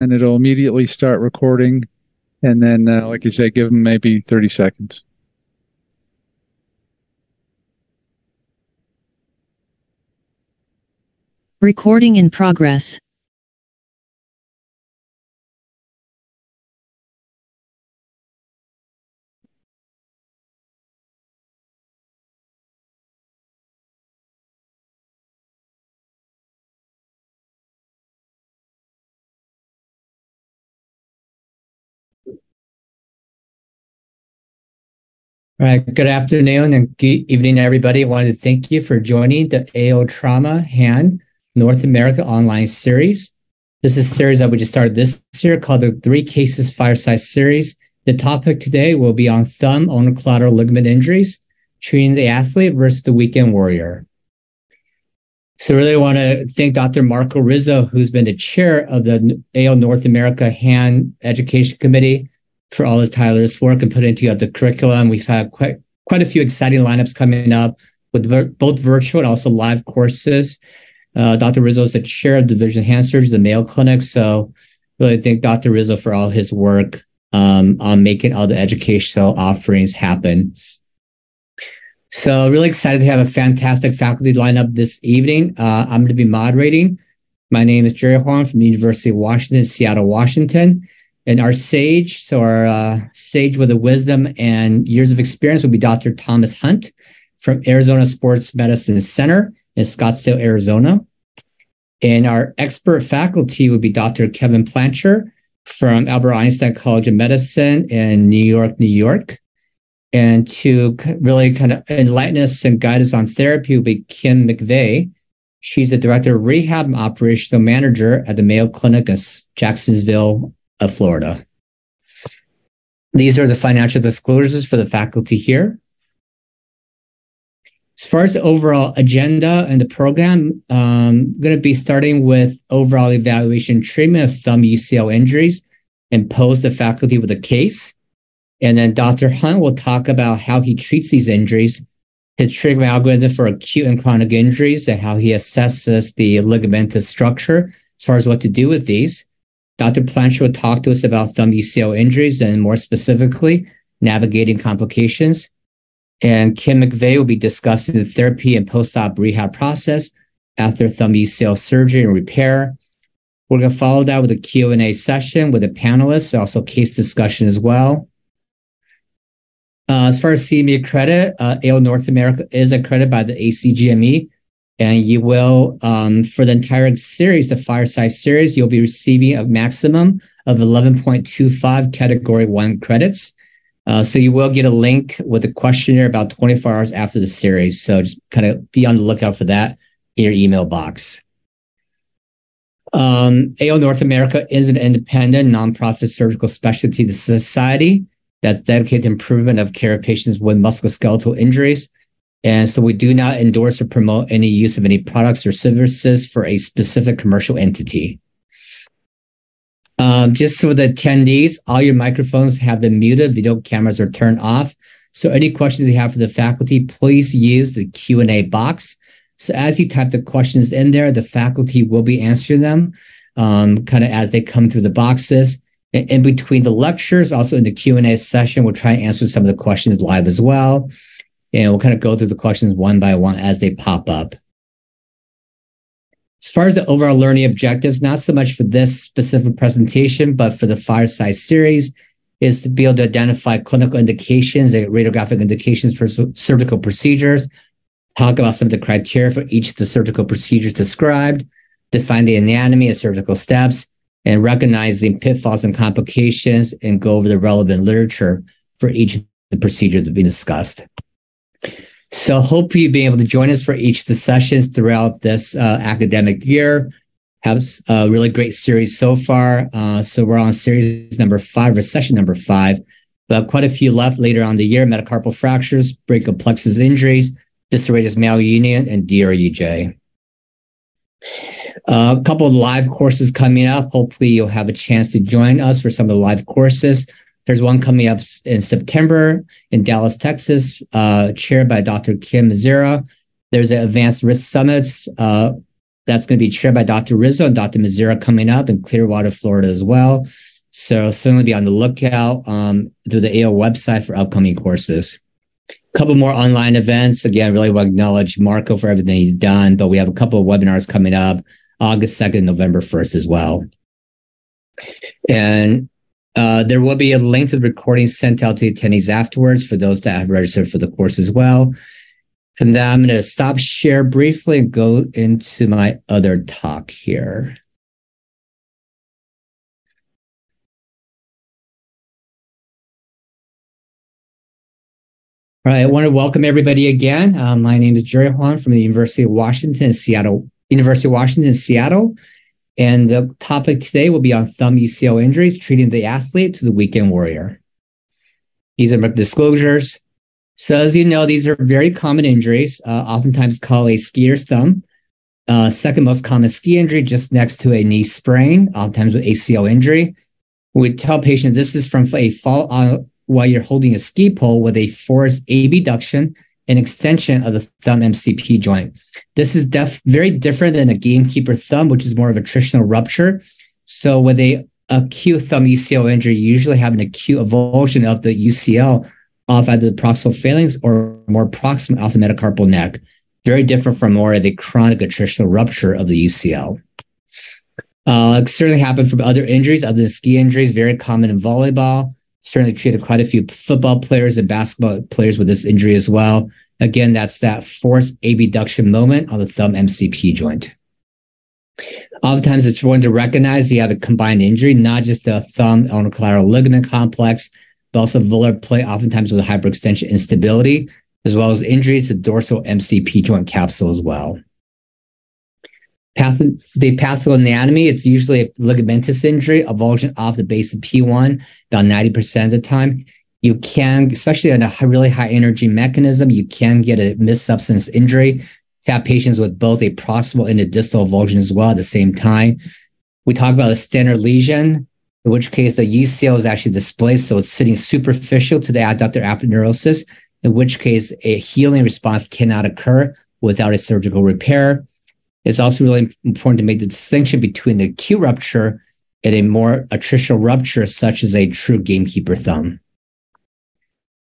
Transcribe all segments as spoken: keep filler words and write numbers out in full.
and it'll immediately start recording. And then, uh, like you said, give them maybe thirty seconds. Recording in progress. All right, good afternoon and good evening, everybody. I wanted to thank you for joining the A O Trauma Hand North America Online Series. This is a series that we just started this year called the Three Cases Fireside Series. The topic today will be on thumb omocollateral ligament injuries, treating the athlete versus the weekend warrior. So really want to thank Doctor Marco Rizzo, who's been the chair of the A O North America Hand Education Committee, for all his tireless work and putting together the curriculum. We've had quite, quite a few exciting lineups coming up with vir both virtual and also live courses. Uh, Doctor Rizzo is the chair of the Division of Hand Surgery, the Mayo Clinic. So really thank Doctor Rizzo for all his work um, on making all the educational offerings happen. So really excited to have a fantastic faculty lineup this evening. Uh, I'm going to be moderating. My name is Jerry Huang from the University of Washington, Seattle, Washington. And our sage, so our uh, sage with the wisdom and years of experience will be Doctor Thomas Hunt from Arizona Sports Medicine Center in Scottsdale, Arizona. And our expert faculty will be Doctor Kevin Plancher from Albert Einstein College of Medicine in New York, New York. And to really kind of enlighten us and guide us on therapy will be Kim McVeigh. She's the Director of Rehab and Operational Manager at the Mayo Clinic in Jacksonville, of Florida. These are the financial disclosures for the faculty here. As far as the overall agenda and the program, um, I'm going to be starting with overall evaluation treatment of thumb U C L injuries and pose the faculty with a case. And then Doctor Hunt will talk about how he treats these injuries, his treatment algorithm for acute and chronic injuries, and how he assesses the ligamentous structure as far as what to do with these. Doctor Plancher will talk to us about thumb U C L injuries and more specifically, navigating complications. And Kim McVeigh will be discussing the therapy and post-op rehab process after thumb U C L surgery and repair. We're going to follow that with a Q and A session with the panelists, also case discussion as well. Uh, as far as C M E credit, uh, A O North America is accredited by the A C G M E. And you will, um, for the entire series, the Fireside Series, you'll be receiving a maximum of eleven point two five Category one credits. Uh, so you will get a link with a questionnaire about twenty-four hours after the series. So just kind of be on the lookout for that in your email box. Um, A O North America is an independent, nonprofit surgical specialty society that's dedicated to improvement of care of patients with musculoskeletal injuries. And so we do not endorse or promote any use of any products or services for a specific commercial entity. Um, just for the attendees, all your microphones have been muted. Video cameras are turned off. So any questions you have for the faculty, please use the Q and A box. So as you type the questions in there, the faculty will be answering them um, kind of as they come through the boxes. And in between the lectures, also in the Q and A session, we'll try and answer some of the questions live as well. And we'll kind of go through the questions one by one as they pop up. As far as the overall learning objectives, not so much for this specific presentation, but for the Fireside Series, is to be able to identify clinical indications and radiographic indications for surgical procedures, talk about some of the criteria for each of the surgical procedures described, define the anatomy of surgical steps, and recognize the pitfalls and complications, and go over the relevant literature for each of the procedures to be discussed. So hope you've been able to join us for each of the sessions throughout this uh, academic year. Have a really great series so far. Uh, so we're on series number five or session number five. We'll have quite a few left later on the year: metacarpal fractures, brachial plexus injuries, disarrhythmia malunion, and D R U J. Uh, a couple of live courses coming up. Hopefully you'll have a chance to join us for some of the live courses. There's one coming up in September in Dallas, Texas, uh, chaired by Doctor Kim Mazera. There's an Advanced Risk Summits uh, That's going to be chaired by Doctor Rizzo and Doctor Mazzera coming up in Clearwater, Florida as well. So certainly be on the lookout um, through the A O website for upcoming courses. A couple more online events. Again, really want to acknowledge Marco for everything he's done, but we have a couple of webinars coming up August second, November first as well. And uh, there will be a link to the recording sent out to attendees afterwards for those that have registered for the course as well. And then I'm going to stop share briefly and go into my other talk here. All right, I want to welcome everybody again. Uh, my name is Jerry Huang from the University of Washington in Seattle, University of Washington in Seattle. And the topic today will be on thumb U C L injuries, treating the athlete to the weekend warrior. These are my disclosures. So as you know, these are very common injuries, uh, oftentimes called a skier's thumb. Uh, second most common ski injury, just next to a knee sprain, oftentimes with A C L injury. We tell patients this is from a fall on, while you're holding a ski pole with a forced abduction and extension of the thumb M C P joint. This is def very different than a gamekeeper thumb, which is more of a trigeminal rupture. So with a acute thumb U C L injury, you usually have an acute avulsion of the U C L off either the proximal phalanx or more proximal off the metacarpal neck. Very different from more of a chronic attritional rupture of the U C L. Uh, it certainly happened from other injuries, other than ski injuries, very common in volleyball. Certainly treated quite a few football players and basketball players with this injury as well. Again, that's that forced abduction moment on the thumb M C P joint. Oftentimes, it's important to recognize you have a combined injury, not just a thumb ulnocollateral ligament complex, but also volar plate, oftentimes with hyperextension instability, as well as injuries to dorsal M C P joint capsule as well. Path the pathoanatomy, it's usually a ligamentous injury, avulsion off the base of P one, about ninety percent of the time. You can, especially on a really high energy mechanism, you can get a missubstance injury. Have patients with both a proximal and a distal avulsion as well at the same time. We talk about a Stener lesion, in which case the U C L is actually displaced, so it's sitting superficial to the adductor aponeurosis, in which case a healing response cannot occur without a surgical repair. It's also really important to make the distinction between the acute rupture and a more attritional rupture, such as a true gamekeeper thumb.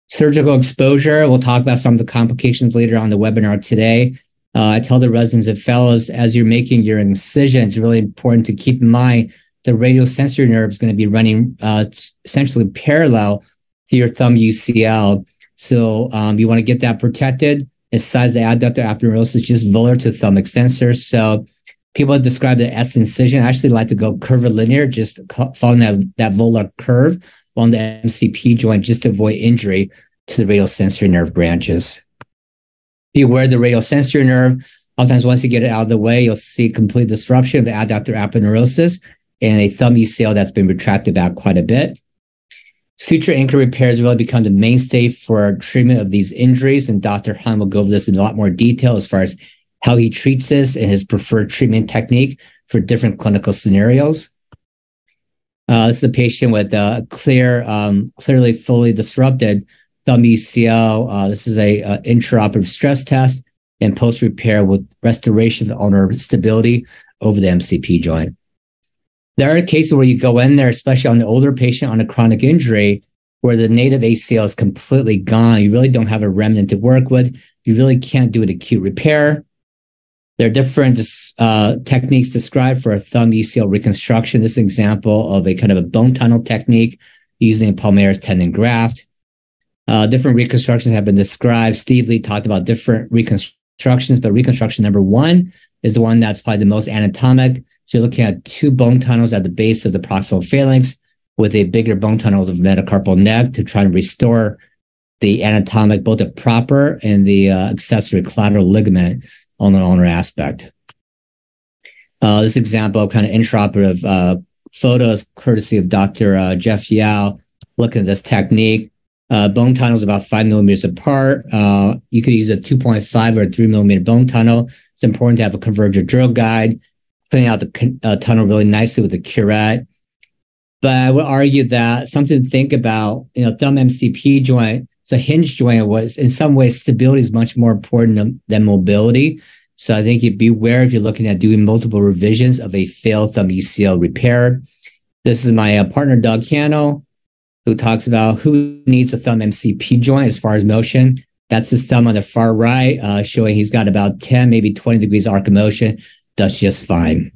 Surgical exposure, we'll talk about some of the complications later on the webinar today. Uh, I tell the residents and fellows, as you're making your incision, it's really important to keep in mind the radiosensory nerve is going to be running uh, essentially parallel to your thumb U C L. So um, you want to get that protected. Besides the adductor aponeurosis, just volar to thumb extensor. So people that describe the S incision actually like to go curvilinear, just following that, that volar curve on the M C P joint just to avoid injury to the radiosensory nerve branches. Be aware of the radiosensory nerve. Oftentimes, once you get it out of the way, you'll see complete disruption of the adductor aponeurosis and a thumb U C L that's been retracted back quite a bit. Suture anchor repairs really become the mainstay for treatment of these injuries, and Doctor Hunt will go over this in a lot more detail as far as how he treats this and his preferred treatment technique for different clinical scenarios. Uh, this is a patient with a clear, um, clearly fully disrupted thumb U C L. Uh, this is a, a intraoperative stress test and post-repair with restoration of the ulnar stability over the M C P joint. There are cases where you go in there, especially on the older patient on a chronic injury, where the native A C L is completely gone. You really don't have a remnant to work with. You really can't do an acute repair. There are different uh, techniques described for a thumb U C L reconstruction. This is an example of a kind of a bone tunnel technique using a palmaris tendon graft. Uh, different reconstructions have been described. Steve Lee talked about different reconstructions, but reconstruction number one is the one that's probably the most anatomic. So you're looking at two bone tunnels at the base of the proximal phalanx with a bigger bone tunnel of the metacarpal neck to try and restore the anatomic, both the proper and the uh, accessory collateral ligament on the ulnar aspect. Uh, this example of kind of intraoperative uh, photos, courtesy of Doctor Uh, Jeff Yao, looking at this technique. Uh, bone tunnels about five millimeters apart. Uh, you could use a two point five or a three millimeter bone tunnel. It's important to have a converger drill guide. Cleaning out the uh, tunnel really nicely with the curette. But I would argue that something to think about, you know, thumb M C P joint, it's a hinge joint. It was in some ways, stability is much more important than mobility. So I think you'd beware if you're looking at doing multiple revisions of a failed thumb E C L repair. This is my uh, partner, Doug Hannell, who talks about who needs a thumb M C P joint as far as motion. That's his thumb on the far right, uh, showing he's got about ten, maybe twenty degrees arc of motion. That's just fine.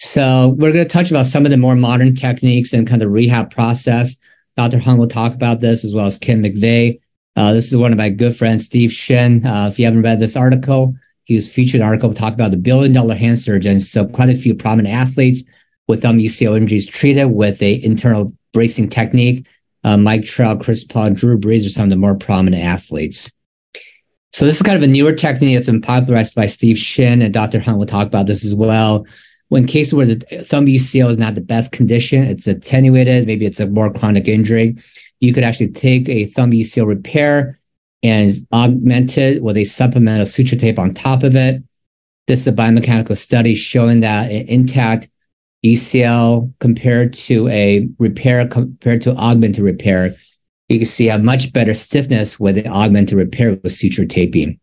So we're going to touch about some of the more modern techniques and kind of the rehab process. Doctor Hunt will talk about this, as well as Kim McVeigh. Uh, this is one of my good friends, Steve Shin. Uh, if you haven't read this article, he was featured in an article talking about the billion-dollar hand surgeon. So quite a few prominent athletes with thumb U C L injuries treated with an internal bracing technique. Uh, Mike Trout, Chris Paul, Drew Brees are some of the more prominent athletes. So this is kind of a newer technique that's been popularized by Steve Shin, and Doctor Hunt will talk about this as well. When cases where the thumb U C L is not the best condition, it's attenuated, maybe it's a more chronic injury, you could actually take a thumb U C L repair and augment it with a supplemental suture tape on top of it. This is a biomechanical study showing that an intact U C L compared to a repair, compared to augmented repair, you can see a much better stiffness with an augmented repair with suture taping.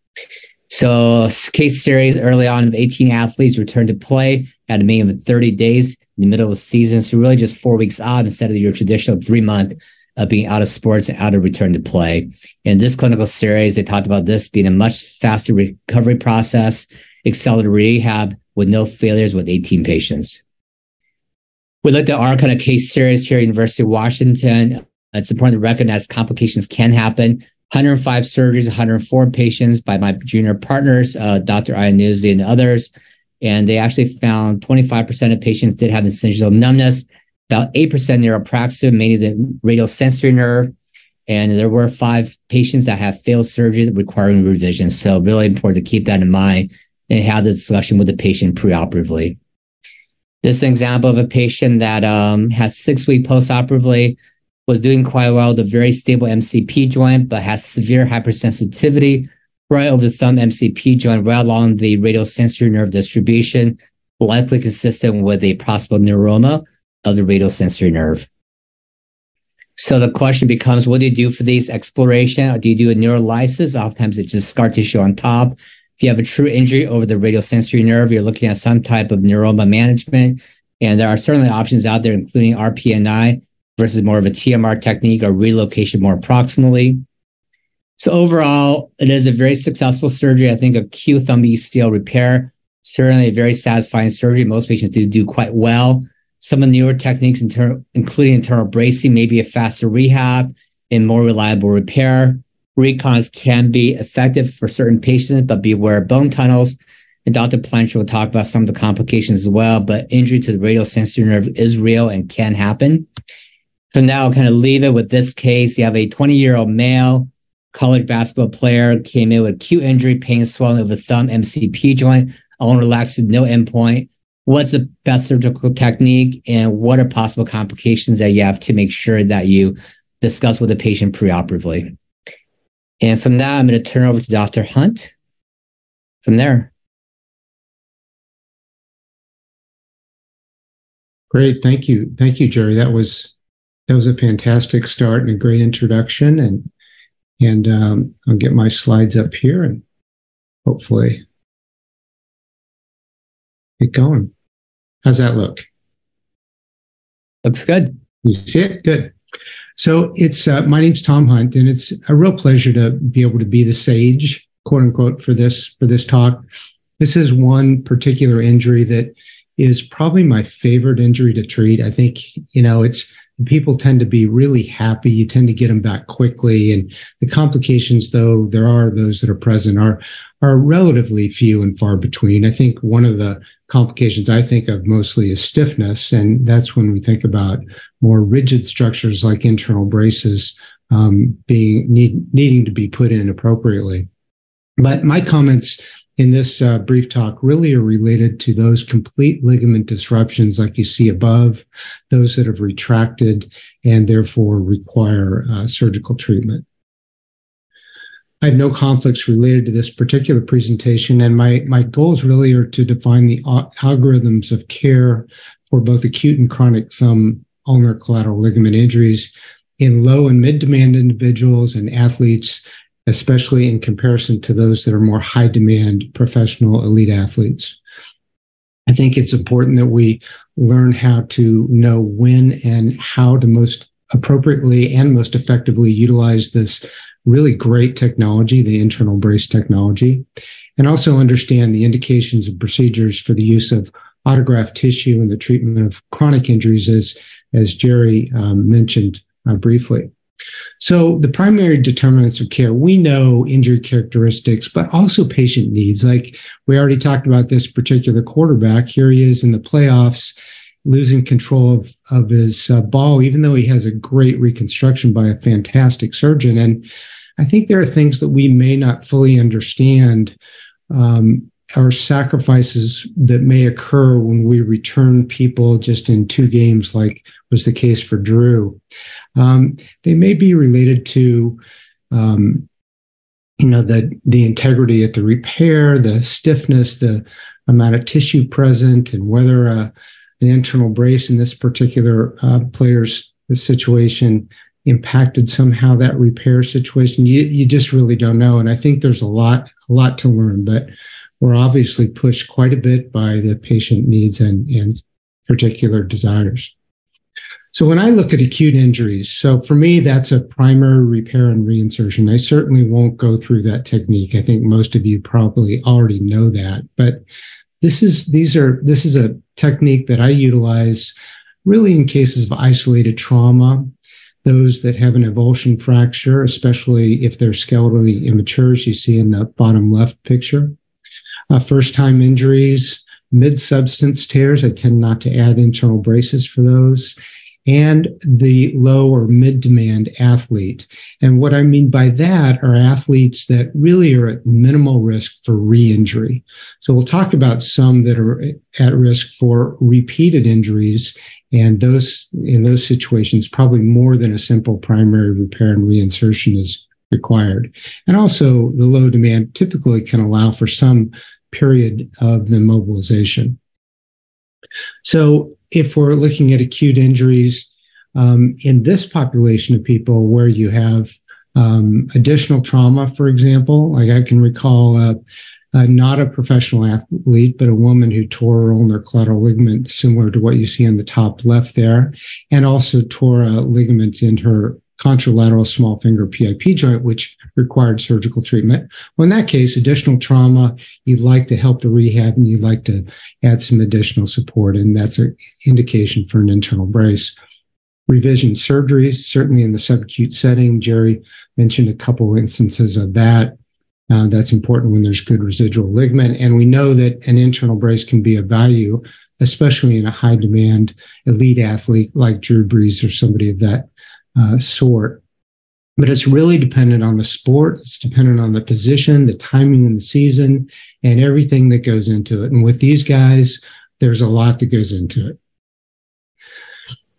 So case series early on of eighteen athletes returned to play at a mean of thirty days in the middle of the season. So really just four weeks out instead of your traditional three month of being out of sports and out of return to play. In this clinical series, they talked about this being a much faster recovery process, accelerated rehab with no failures with eighteen patients. We looked at our kind of case series here at University of Washington. It's important to recognize complications can happen. one hundred five surgeries, one hundred four patients by my junior partners, uh, Doctor Iannuzzi and others. And they actually found twenty-five percent of patients did have incisional numbness, about eight percent neuropraxia, mainly the radial sensory nerve. And there were five patients that have failed surgery requiring revision. So really important to keep that in mind and have the discussion with the patient preoperatively. This is an example of a patient that um, has six weeks postoperatively, was doing quite well with a very stable M C P joint, but has severe hypersensitivity right over the thumb M C P joint, right along the radiosensory nerve distribution, likely consistent with a possible neuroma of the radiosensory nerve. So the question becomes, what do you do for these exploration? Do you do a neurolysis? Oftentimes it's just scar tissue on top. If you have a true injury over the radiosensory nerve, you're looking at some type of neuroma management. And there are certainly options out there, including R P N I versus more of a T M R technique or relocation more proximally. So overall, it is a very successful surgery. I think a Q thumb U C L repair, certainly a very satisfying surgery. Most patients do do quite well. Some of the newer techniques, inter including internal bracing, may be a faster rehab and more reliable repair. Recons can be effective for certain patients, but beware of bone tunnels. And Doctor Plancher will talk about some of the complications as well, but injury to the radiosensory nerve is real and can happen. So now I'll kind of leave it with this case. You have a twenty-year-old male college basketball player came in with acute injury, pain, swelling of the thumb M C P joint. I want to relax with no endpoint. What's the best surgical technique and what are possible complications that you have to make sure that you discuss with the patient preoperatively? And from that, I'm going to turn over to Doctor Hunt from there. Great. Thank you. Thank you, Jerry. That was that was a fantastic start and a great introduction. And, and um, I'll get my slides up here and hopefully get going. How's that look? Looks good. You see it? Good. So it's uh, my name's Tom Hunt, and it's a real pleasure to be able to be the sage, quote unquote, for this for this talk. This is one particular injury that is probably my favorite injury to treat. I think you know it's people tend to be really happy. You tend to get them back quickly, and the complications, though there are those that are present, are are relatively few and far between. I think one of the complications I think of mostly is stiffness, and that's when we think about more rigid structures like internal braces um, being need, needing to be put in appropriately. But my comments in this uh, brief talk really are related to those complete ligament disruptions like you see above, those that have retracted and therefore require uh, surgical treatment. I have no conflicts related to this particular presentation, and my, my goals really are to define the algorithms of care for both acute and chronic thumb ulnar collateral ligament injuries in low and mid-demand individuals and athletes especially in comparison to those that are more high demand professional elite athletes. I think it's important that we learn how to know when and how to most appropriately and most effectively utilize this really great technology, the internal brace technology, and also understand the indications and procedures for the use of autograft tissue in the treatment of chronic injuries, as, as Jerry um, mentioned uh, briefly. So the primary determinants of care, we know injury characteristics, but also patient needs. Like we already talked about this particular quarterback. Here he is in the playoffs, losing control of, of his uh, ball, even though he has a great reconstruction by a fantastic surgeon. And I think there are things that we may not fully understand, um, or sacrifices that may occur when we return people just in two games, like was the case for Drew. Um, they may be related to, um, you know, the, the integrity at the repair, the stiffness, the amount of tissue present, and whether a, an internal brace in this particular uh, player's situation impacted somehow that repair situation. You, you just really don't know. And I think there's a lot, a lot to learn, but we're obviously pushed quite a bit by the patient needs and, and particular desires. So when I look at acute injuries, so for me, that's a primary repair and reinsertion. I certainly won't go through that technique. I think most of you probably already know that, but this is, these are, this is a technique that I utilize really in cases of isolated trauma, those that have an avulsion fracture, especially if they're skeletally immature, as you see in the bottom left picture. Uh, first-time injuries, mid-substance tears, I tend not to add internal braces for those, and the low or mid-demand athlete. And what I mean by that are athletes that really are at minimal risk for re-injury. So we'll talk about some that are at risk for repeated injuries, and those in those situations, probably more than a simple primary repair and reinsertion is required. And also, the low demand typically can allow for some period of immobilization. So if we're looking at acute injuries um, in this population of people where you have um, additional trauma, for example, like I can recall a, a, not a professional athlete, but a woman who tore her ulnar collateral ligament, similar to what you see in the top left there, and also tore a ligament in her contralateral small finger P I P joint, which required surgical treatment. Well, in that case, additional trauma, you'd like to help the rehab and you'd like to add some additional support, and that's an indication for an internal brace. Revision surgeries, certainly in the subacute setting. Jerry mentioned a couple instances of that. Uh, that's important when there's good residual ligament, and we know that an internal brace can be of value, especially in a high-demand elite athlete like Drew Brees or somebody of that Uh, sort. But it's really dependent on the sport. It's dependent on the position, the timing in the season, and everything that goes into it. And with these guys, there's a lot that goes into it.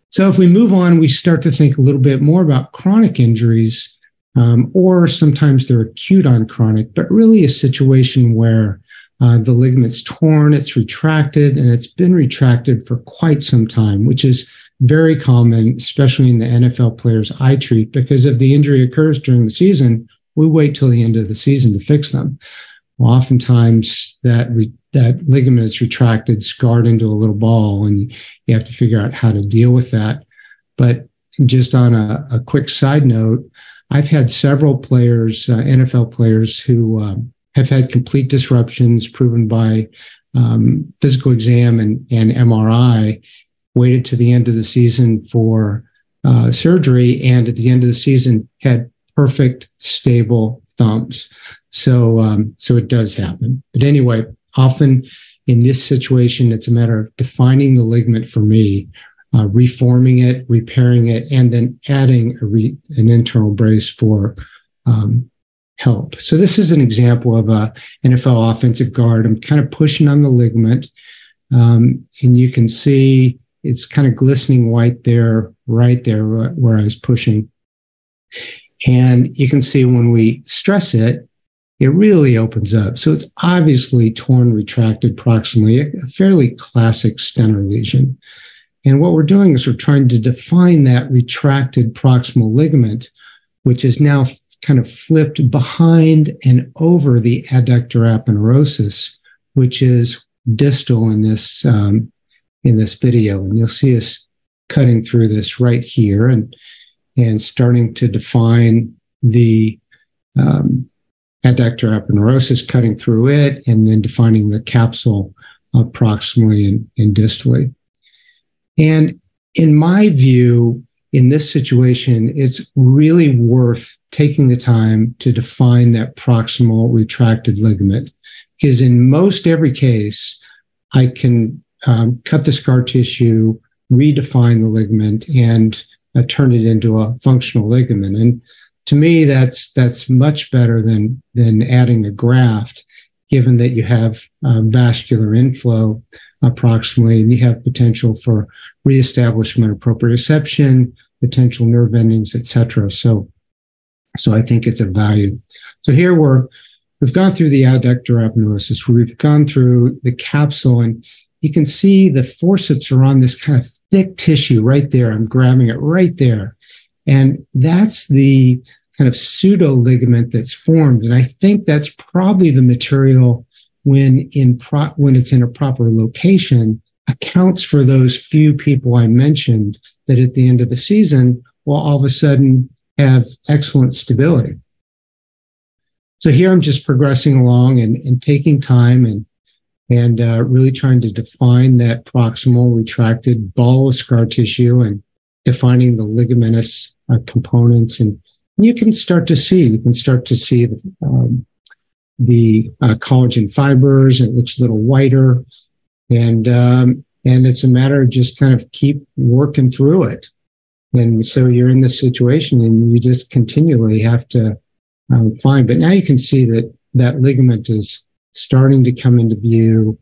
So if we move on, we start to think a little bit more about chronic injuries, um, or sometimes they're acute on chronic, but really a situation where uh, the ligament's torn, it's retracted, and it's been retracted for quite some time, which is very common, especially in the N F L players I treat, because if the injury occurs during the season, we wait till the end of the season to fix them. Well, oftentimes that re that ligament is retracted, scarred into a little ball, and you have to figure out how to deal with that. But just on a, a quick side note, I've had several players, uh, N F L players, who um, have had complete disruptions proven by um, physical exam and, and M R I, waited to the end of the season for uh, surgery, and at the end of the season had perfect, stable thumbs. So, um, so it does happen. But anyway, often in this situation, it's a matter of defining the ligament for me, uh, reforming it, repairing it, and then adding a re an internal brace for um, help. So this is an example of a N F L offensive guard. I'm kind of pushing on the ligament, um, and you can see it's kind of glistening white there, right there where I was pushing. And you can see when we stress it, it really opens up. So it's obviously torn, retracted proximally, a fairly classic Stener lesion. And what we're doing is we're trying to define that retracted proximal ligament, which is now kind of flipped behind and over the adductor aponeurosis, which is distal in this um, in this video. And you'll see us cutting through this right here and and starting to define the um, adductor aponeurosis, cutting through it, and then defining the capsule uh, proximally and, and distally. And in my view, in this situation, it's really worth taking the time to define that proximal retracted ligament, because in most every case, I can um, cut the scar tissue, redefine the ligament, and uh, turn it into a functional ligament. And to me, that's that's much better than, than adding a graft, given that you have uh, vascular inflow uh, proximally, and you have potential for reestablishment of proprioception, potential nerve endings, et cetera. So, so I think it's a value. So here we're, we've gone through the adductor aponeurosis. We've gone through the capsule, and you can see the forceps are on this kind of thick tissue right there. I'm grabbing it right there. And that's the kind of pseudo ligament that's formed. And I think that's probably the material when in pro when it's in a proper location accounts for those few people I mentioned that at the end of the season will all of a sudden have excellent stability. So here I'm just progressing along and, and taking time and, and uh, really trying to define that proximal retracted ball of scar tissue and defining the ligamentous uh, components. And you can start to see, you can start to see the, um, the uh, collagen fibers. It looks a little whiter. And, um, and it's a matter of just kind of keep working through it. And so you're in this situation and you just continually have to um, find. But now you can see that that ligament is starting to come into view.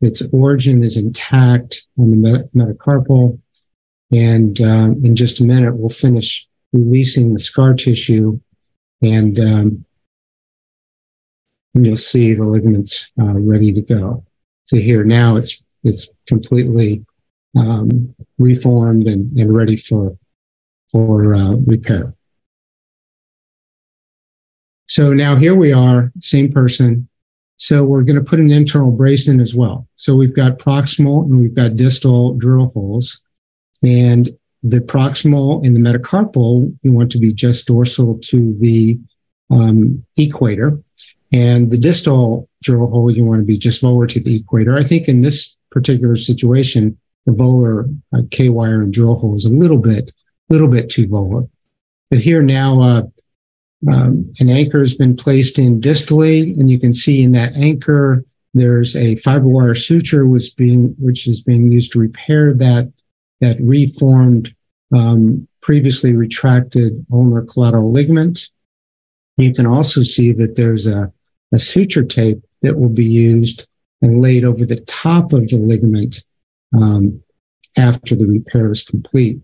Its origin is intact on the metacarpal. And um, in just a minute, we'll finish releasing the scar tissue. And, um, and you'll see the ligaments uh, ready to go. So here now it's it's completely um, reformed and, and ready for for uh, repair. So now here we are, same person. So we're going to put an internal brace in as well. So we've got proximal and we've got distal drill holes, and the proximal and the metacarpal you want to be just dorsal to the um, equator. And the distal drill hole, you want to be just volar to the equator. I think in this particular situation, the volar uh, K-wire and drill hole is a little bit, little bit too volar. But here now, uh, um, an anchor has been placed in distally, and you can see in that anchor, there's a fiber wire suture was being, which is being used to repair that, that reformed, um, previously retracted ulnar collateral ligament. You can also see that there's a a suture tape that will be used and laid over the top of the ligament um, after the repair is complete.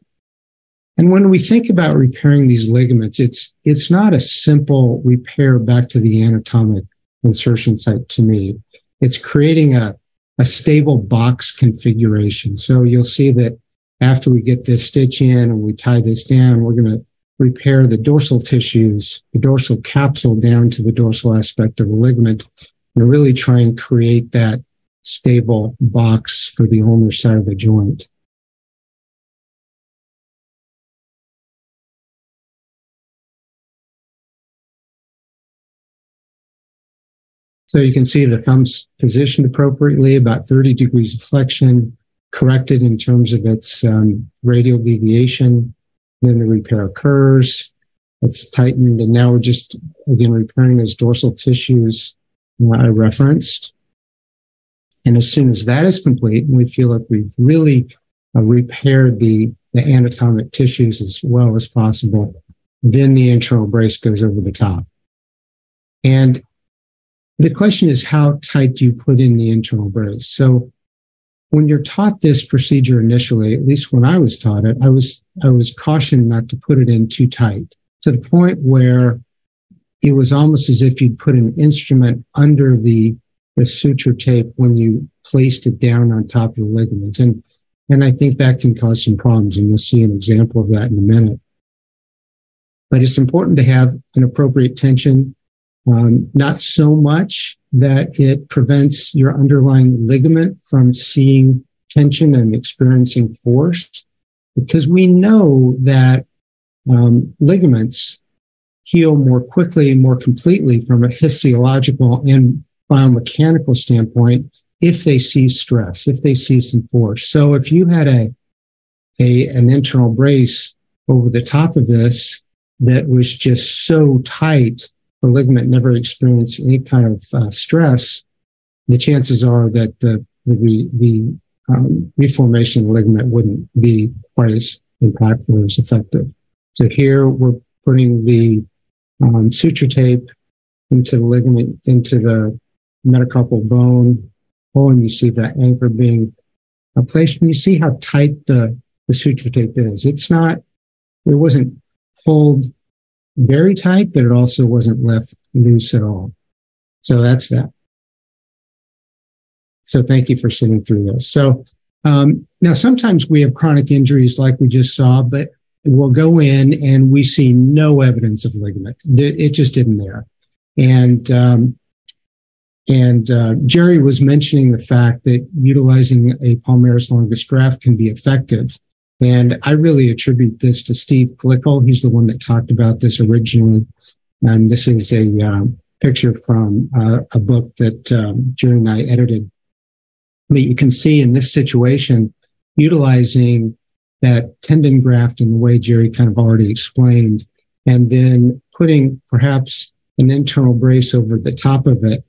And when we think about repairing these ligaments, it's it's not a simple repair back to the anatomic insertion site to me. It's creating a, a stable box configuration. So you'll see that after we get this stitch in and we tie this down, we're going to repair the dorsal tissues, the dorsal capsule down to the dorsal aspect of the ligament, and really try and create that stable box for the ulnar side of the joint. So you can see the thumb's positioned appropriately, about thirty degrees of flexion, corrected in terms of its um, radial deviation. Then the repair occurs, it's tightened, and now we're just, again, repairing those dorsal tissues I referenced. And as soon as that is complete, we feel like we've really uh, repaired the, the anatomic tissues as well as possible, then the internal brace goes over the top. And the question is, how tight do you put in the internal brace? So when you're taught this procedure initially, at least when I was taught it, I was I was cautioned not to put it in too tight, to the point where it was almost as if you'd put an instrument under the, the suture tape when you placed it down on top of the ligament. And, and I think that can cause some problems, and you'll see an example of that in a minute. But it's important to have an appropriate tension, um, not so much that it prevents your underlying ligament from seeing tension and experiencing force, because we know that um, ligaments heal more quickly and more completely from a histological and biomechanical standpoint if they see stress, if they see some force. So if you had a, a an internal brace over the top of this that was just so tight, the ligament never experienced any kind of uh, stress, the chances are that the the, the um, reformation of the ligament wouldn't be quite as impactful, as effective. So here we're putting the um, suture tape into the ligament, into the metacarpal bone. Oh, and you see that anchor being placed, and you see how tight the, the suture tape is. It's not, it wasn't pulled very tight, but it also wasn't left loose at all. So that's that. So thank you for sitting through this. So um, now sometimes we have chronic injuries like we just saw, but we'll go in and we see no evidence of ligament. It just didn't there. And, um, And uh, Jerry was mentioning the fact that utilizing a palmaris longus graft can be effective. And I really attribute this to Steve Glickel. He's the one that talked about this originally. And this is a um, picture from uh, a book that um, Jerry and I edited. But you can see in this situation, utilizing that tendon graft in the way Jerry kind of already explained, and then putting perhaps an internal brace over the top of it,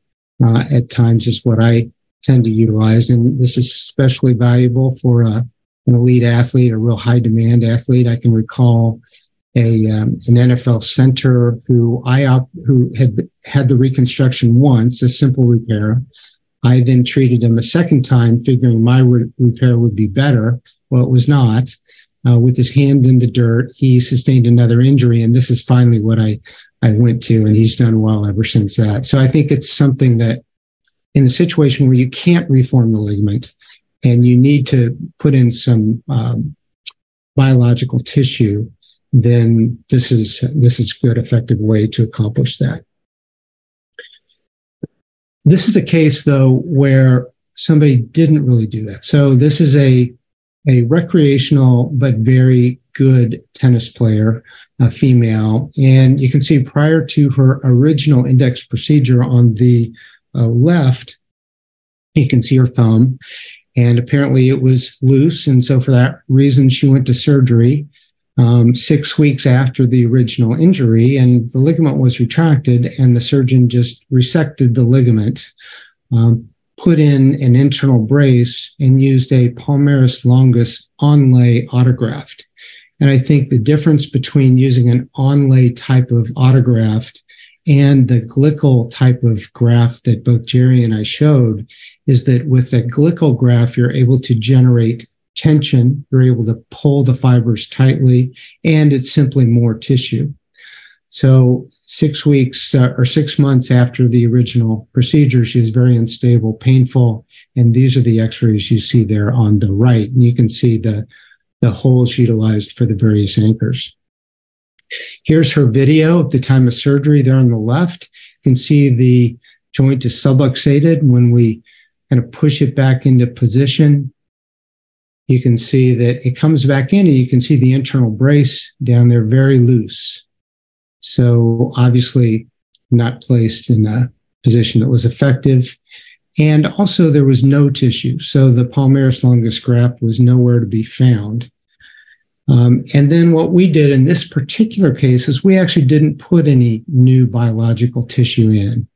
Uh, at times is what I tend to utilize. And this is especially valuable for uh, an elite athlete, a real high demand athlete. I can recall a, um, an N F L center who I, op who had had the reconstruction once, a simple repair. I then treated him a second time, figuring my re repair would be better. Well, it was not. Uh, with his hand in the dirt, he sustained another injury. And this is finally what I I went to, and he's done well ever since that. So I think it's something that in the situation where you can't reform the ligament and you need to put in some um, biological tissue, then this is, this is a good, effective way to accomplish that. This is a case, though, where somebody didn't really do that. So this is a, a recreational but very good tennis player, a female. And you can see prior to her original index procedure on the uh, left, you can see her thumb. And apparently it was loose. And so for that reason, she went to surgery um, six weeks after the original injury. And the ligament was retracted, and the surgeon just resected the ligament, um, put in an internal brace, and used a palmaris longus onlay autograft. And I think the difference between using an onlay type of autograft and the Glickel type of graft that both Jerry and I showed is that with the Glickel graft, you're able to generate tension, you're able to pull the fibers tightly, and it's simply more tissue. So six weeks uh, or six months after the original procedure, she is very unstable, painful, and these are the x-rays you see there on the right. And you can see the the holes utilized for the various anchors. Here's her video at the time of surgery there on the left. You can see the joint is subluxated. When we kind of push it back into position, you can see that it comes back in, and you can see the internal brace down there very loose. So obviously not placed in a position that was effective. And also there was no tissue. So the palmaris longus graft was nowhere to be found. Um, and then what we did in this particular case is we actually didn't put any new biological tissue in.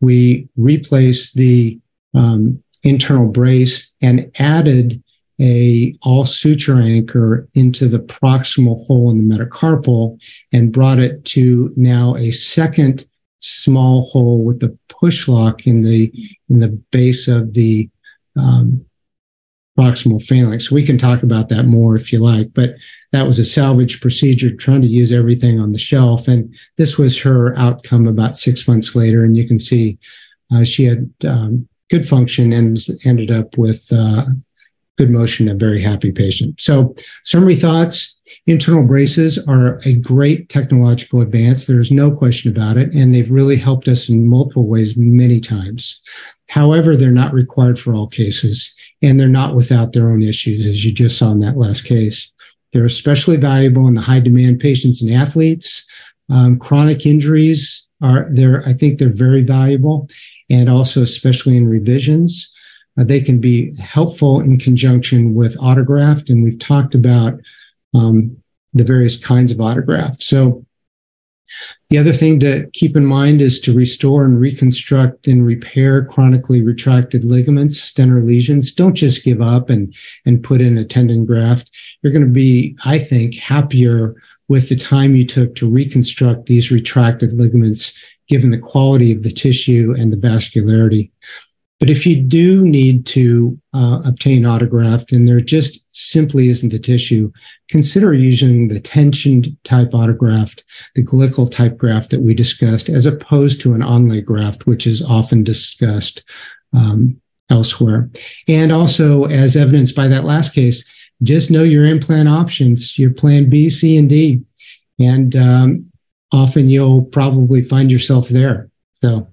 We replaced the um, internal brace and added a all suture anchor into the proximal hole in the metacarpal, and brought it to now a second small hole with the push lock in the in the base of the um, proximal phalanx. We can talk about that more if you like, but that was a salvage procedure, trying to use everything on the shelf. And this was her outcome about six months later. And you can see uh, she had um, good function and ended up with uh, good motion, a very happy patient. So summary thoughts. Internal braces are a great technological advance. There's no question about it. And they've really helped us in multiple ways many times. However, they're not required for all cases, and they're not without their own issues, as you just saw in that last case. They're especially valuable in the high-demand patients and athletes. Um, chronic injuries are there. I think they're very valuable, and also especially in revisions. Uh, they can be helpful in conjunction with autograft, and we've talked about um, the various kinds of autograft. So the other thing to keep in mind is to restore and reconstruct and repair chronically retracted ligaments, Stener lesions. Don't just give up and, and put in a tendon graft. You're going to be, I think, happier with the time you took to reconstruct these retracted ligaments, given the quality of the tissue and the vascularity. But if you do need to uh, obtain autograft and there just simply isn't the tissue, consider using the tensioned type autograft, the Glickel type graft that we discussed, as opposed to an onlay graft, which is often discussed um, elsewhere. And also, as evidenced by that last case, just know your implant options, your plan B, C, and D. And um, often you'll probably find yourself there. So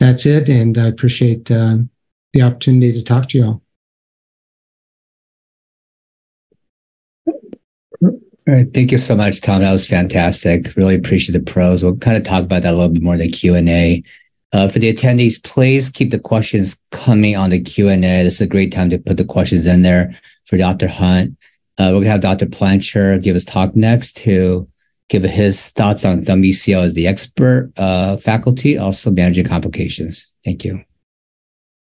that's it, and I appreciate uh, the opportunity to talk to you all. All right, thank you so much, Tom. That was fantastic. Really appreciate the pros. We'll kind of talk about that a little bit more in the Q and A. Uh, for the attendees, please keep the questions coming on the Q and A. This is a great time to put the questions in there for Doctor Hunt. Uh, we're going to have Doctor Plancher give his talk next to give his thoughts on thumb E C L as the expert uh, faculty, also managing complications. Thank you.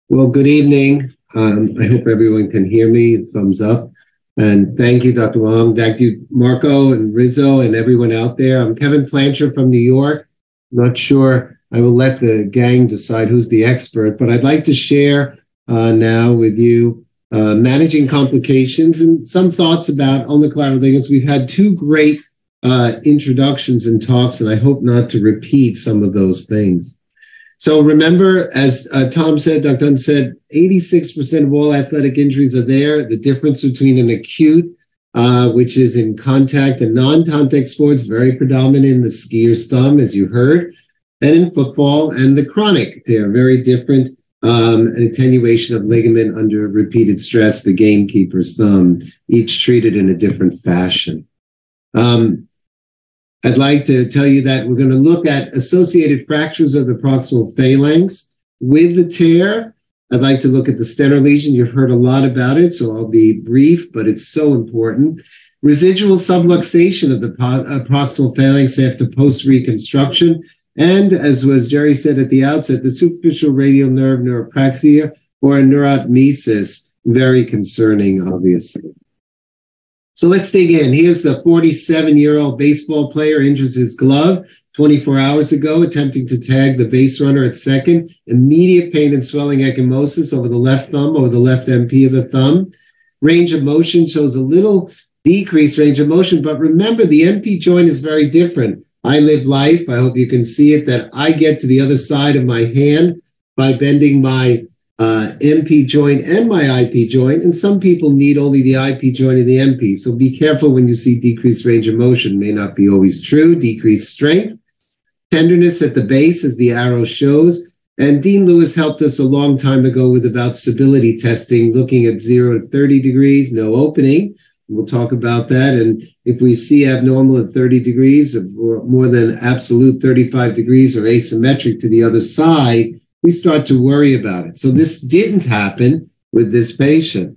Well, good evening. Um, I hope everyone can hear me. Thumbs up. And thank you, Doctor Huang. Thank you, Marco and Rizzo and everyone out there. I'm Kevin Plancher from New York. Not sure. I will let the gang decide who's the expert, but I'd like to share uh, now with you uh, managing complications and some thoughts about omocollateral ligaments. We've had two great Uh, introductions and talks, and I hope not to repeat some of those things. So remember, as uh, Tom said, Doctor Hunt said, eighty-six percent of all athletic injuries are there. The difference between an acute, uh, which is in contact and non-contact sports, very predominant in the skier's thumb, as you heard, and in football, and the chronic, they are very different. Um, an attenuation of ligament under repeated stress, the gamekeeper's thumb, each treated in a different fashion. Um, I'd like to tell you that we're going to look at associated fractures of the proximal phalanx with the tear. I'd like to look at the Stener lesion. You've heard a lot about it, so I'll be brief, but it's so important. Residual subluxation of the proximal phalanx after post-reconstruction. And as was Jerry said at the outset, the superficial radial nerve neuropraxia or a neurotmesis, very concerning, obviously. So let's dig in. Here's the forty-seven-year-old baseball player injures his glove twenty-four hours ago, attempting to tag the base runner at second. Immediate pain and swelling ecchymosis over the left thumb, over the left M P of the thumb. Range of motion shows a little decreased range of motion, but remember the M P joint is very different. I live life. I hope you can see it, that I get to the other side of my hand by bending my Uh, M P joint and my I P joint, and some people need only the I P joint and the M P. So be careful when you see decreased range of motion. May not be always true. Decreased strength, tenderness at the base, as the arrow shows. And Dean Lewis helped us a long time ago with about stability testing, looking at zero to thirty degrees, no opening. We'll talk about that. And if we see abnormal at thirty degrees, or more than absolute thirty-five degrees, or asymmetric to the other side, we start to worry about it. So this didn't happen with this patient.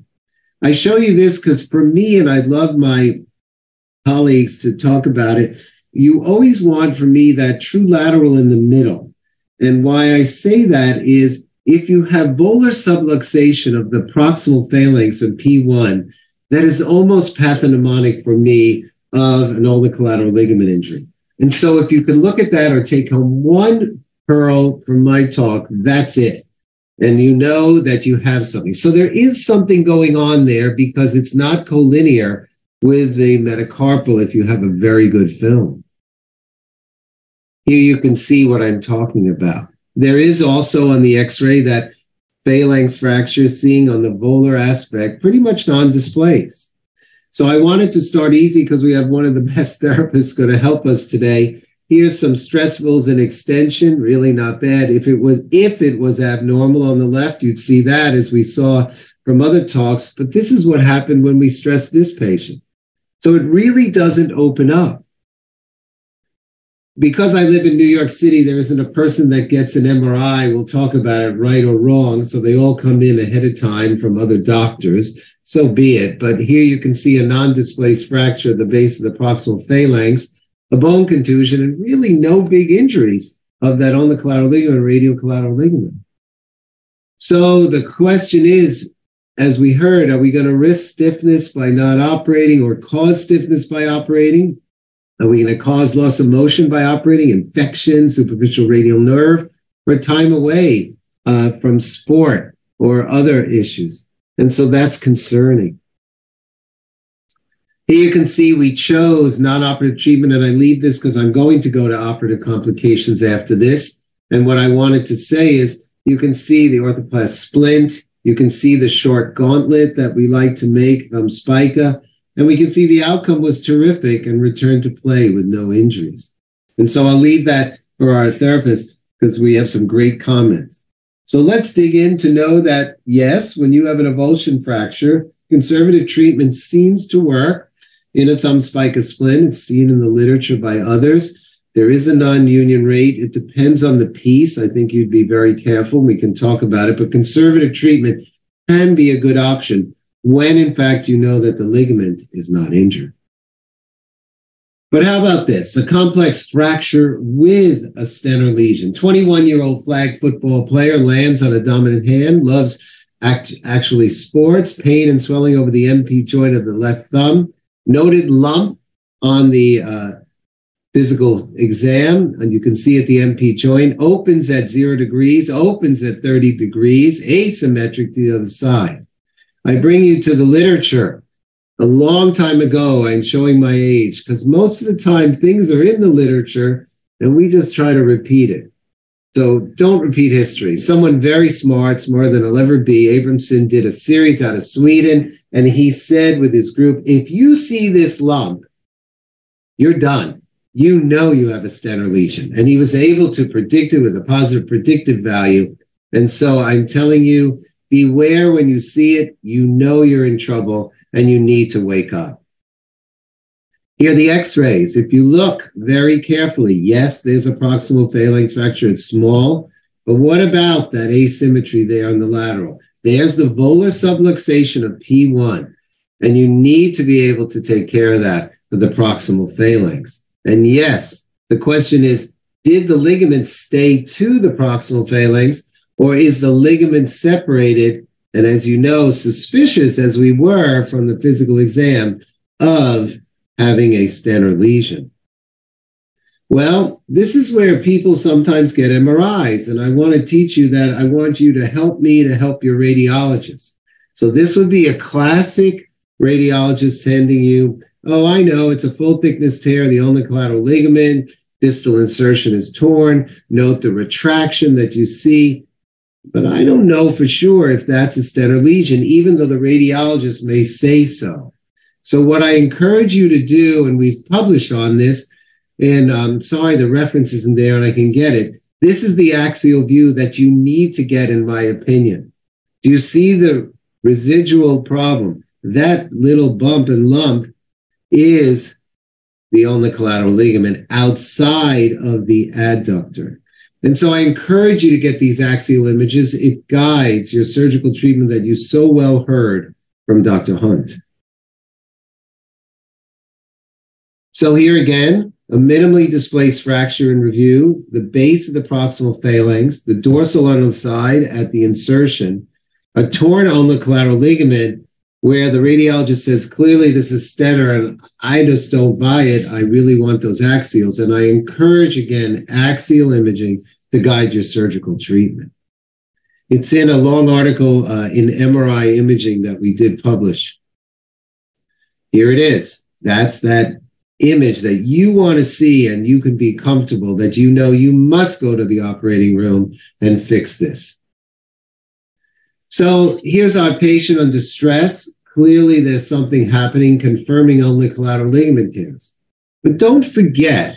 I show you this because for me, and I'd love my colleagues to talk about it, you always want for me that true lateral in the middle. And why I say that is if you have volar subluxation of the proximal phalanx of P one, that is almost pathognomonic for me of an omocollateral ligament injury. And so if you can look at that or take home one pearl from my talk, that's it. And you know that you have something. So there is something going on there because it's not collinear with the metacarpal if you have a very good film. Here you can see what I'm talking about. There is also on the x-ray that phalanx fracture, seeing on the volar aspect, pretty much non-displaced. So I wanted to start easy because we have one of the best therapists going to help us today. Here's some stressfuls in extension, really not bad. If it was, if it was abnormal on the left, you'd see that as we saw from other talks, but this is what happened when we stressed this patient. So it really doesn't open up. Because I live in New York City, there isn't a person that gets an M R I. We'll talk about it, right or wrong. So they all come in ahead of time from other doctors. So be it. But here you can see a non-displaced fracture at the base of the proximal phalanx, a bone contusion, and really no big injuries of that on the collateral ligament, radial collateral ligament. So the question is, as we heard, are we going to risk stiffness by not operating or cause stiffness by operating? Are we going to cause loss of motion by operating, infection, superficial radial nerve, or time away uh, from sport or other issues? And so that's concerning. Here you can see we chose non-operative treatment, and I leave this because I'm going to go to operative complications after this. And what I wanted to say is you can see the orthoplast splint. You can see the short gauntlet that we like to make, um, spica. And we can see the outcome was terrific and returned to play with no injuries. And so I'll leave that for our therapist because we have some great comments. So let's dig in to know that, yes, when you have an avulsion fracture, conservative treatment seems to work in a thumb spica splint. It's seen in the literature by others. There is a non-union rate. It depends on the piece. I think you'd be very careful. We can talk about it. But conservative treatment can be a good option when, in fact, you know that the ligament is not injured. But how about this? A complex fracture with a Stener lesion. twenty-one-year-old flag football player lands on a dominant hand, loves act actually sports, pain and swelling over the M P joint of the left thumb, noted lump on the uh, physical exam, and you can see at the M P joint, opens at zero degrees, opens at thirty degrees, asymmetric to the other side. I bring you to the literature. A long time ago, I'm showing my age because most of the time things are in the literature and we just try to repeat it. So don't repeat history. Someone very smart, smarter than I'll ever be, Abramson, did a series out of Sweden, and he said with his group, if you see this lump, you're done. You know you have a Stener lesion. And he was able to predict it with a positive predictive value. And so I'm telling you, beware when you see it, you know you're in trouble and you need to wake up. Here are the x-rays. If you look very carefully, yes, there's a proximal phalanx fracture. It's small, but what about that asymmetry there on the lateral? There's the volar subluxation of P one, and you need to be able to take care of that for the proximal phalanx. And yes, the question is, did the ligament stay to the proximal phalanx? Or is the ligament separated, and as you know, suspicious as we were from the physical exam of having a Stener lesion? Well, this is where people sometimes get M R Is, and I want to teach you that. I want you to help me to help your radiologist. So this would be a classic radiologist sending you, oh, I know, it's a full thickness tear, the ulnar collateral ligament, distal insertion is torn, note the retraction that you see. But I don't know for sure if that's a Stener lesion, even though the radiologist may say so. So what I encourage you to do, and we've published on this, and I'm sorry the reference isn't there and I can get it. This is the axial view that you need to get, in my opinion. Do you see the residual problem? That little bump and lump is the ulnar collateral ligament outside of the adductor. And so I encourage you to get these axial images. It guides your surgical treatment that you so well heard from Doctor Hunt. So here again, a minimally displaced fracture in review, the base of the proximal phalanx, the dorsal ulnar side at the insertion, a torn ulnar collateral ligament where the radiologist says, clearly this is Stener and I just don't buy it. I really want those axials. And I encourage, again, axial imaging to guide your surgical treatment. It's in a long article uh, in M R I imaging that we did publish. Here it is. That's that image that you want to see and you can be comfortable that you know you must go to the operating room and fix this. So here's our patient under stress. clearly there's something happening confirming only collateral ligament tears. But don't forget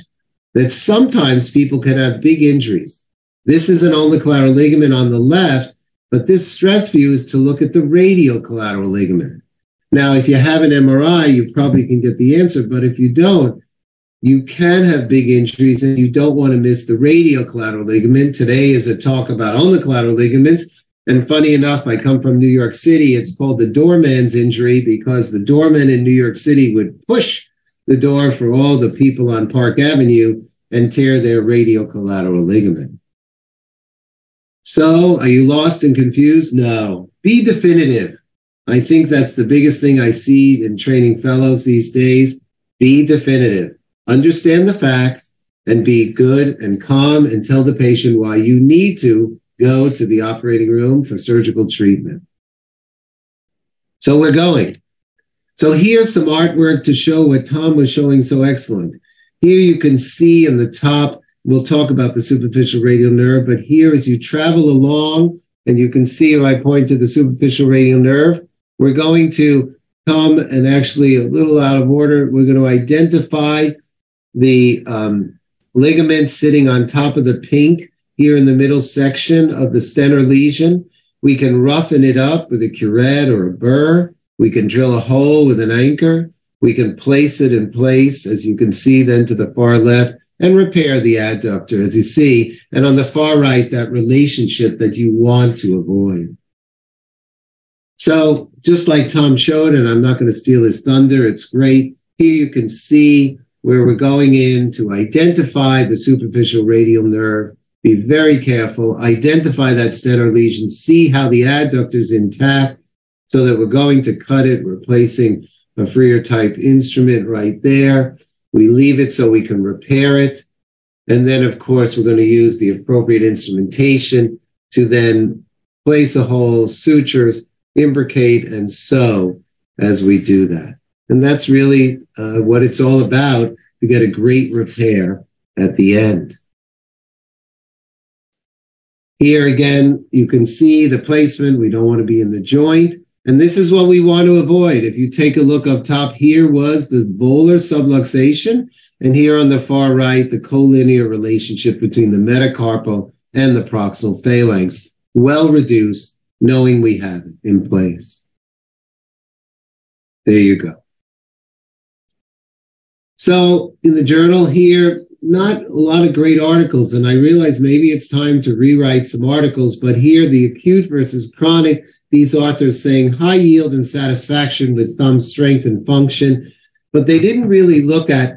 that sometimes people can have big injuries. This is an ulnar collateral ligament on the left, but this stress view is to look at the radial collateral ligament. Now, if you have an M R I, you probably can get the answer, but if you don't, you can have big injuries and you don't want to miss the radial collateral ligament. Today is a talk about ulnar collateral ligaments, and funny enough, I come from New York City. It's called the doorman's injury because the doorman in New York City would push the door for all the people on Park Avenue and tear their radial collateral ligament. So are you lost and confused? No. Be definitive. I think that's the biggest thing I see in training fellows these days. Be definitive. Understand the facts and be good and calm and tell the patient why you need to go to the operating room for surgical treatment. So we're going. So here's some artwork to show what Tom was showing so excellent. Here you can see in the top, we'll talk about the superficial radial nerve, but here as you travel along, and you can see if I point to the superficial radial nerve, we're going to come and actually a little out of order, we're going to identify the um, ligament sitting on top of the pink here in the middle section of the Stener lesion. We can roughen it up with a curette or a burr. We can drill a hole with an anchor. We can place it in place, as you can see then to the far left, and repair the adductor, as you see. And on the far right, that relationship that you want to avoid. So just like Tom showed, and I'm not going to steal his thunder, it's great. Here you can see where we're going in to identify the superficial radial nerve. Be very careful. Identify that Stener lesion. See how the adductor is intact. So that we're going to cut it, replacing a freer type instrument right there. We leave it so we can repair it. And then, of course, we're going to use the appropriate instrumentation to then place a hole, sutures, imbricate, and sew as we do that. And that's really uh, what it's all about, to get a great repair at the end. Here again, you can see the placement. We don't want to be in the joint. And this is what we want to avoid. If you take a look up top, here was the volar subluxation, and here on the far right, the collinear relationship between the metacarpal and the proximal phalanx, well reduced, knowing we have it in place. There you go. So in the journal here, not a lot of great articles, and I realize maybe it's time to rewrite some articles, but here the acute versus chronic, these authors saying high yield and satisfaction with thumb strength and function, but they didn't really look at,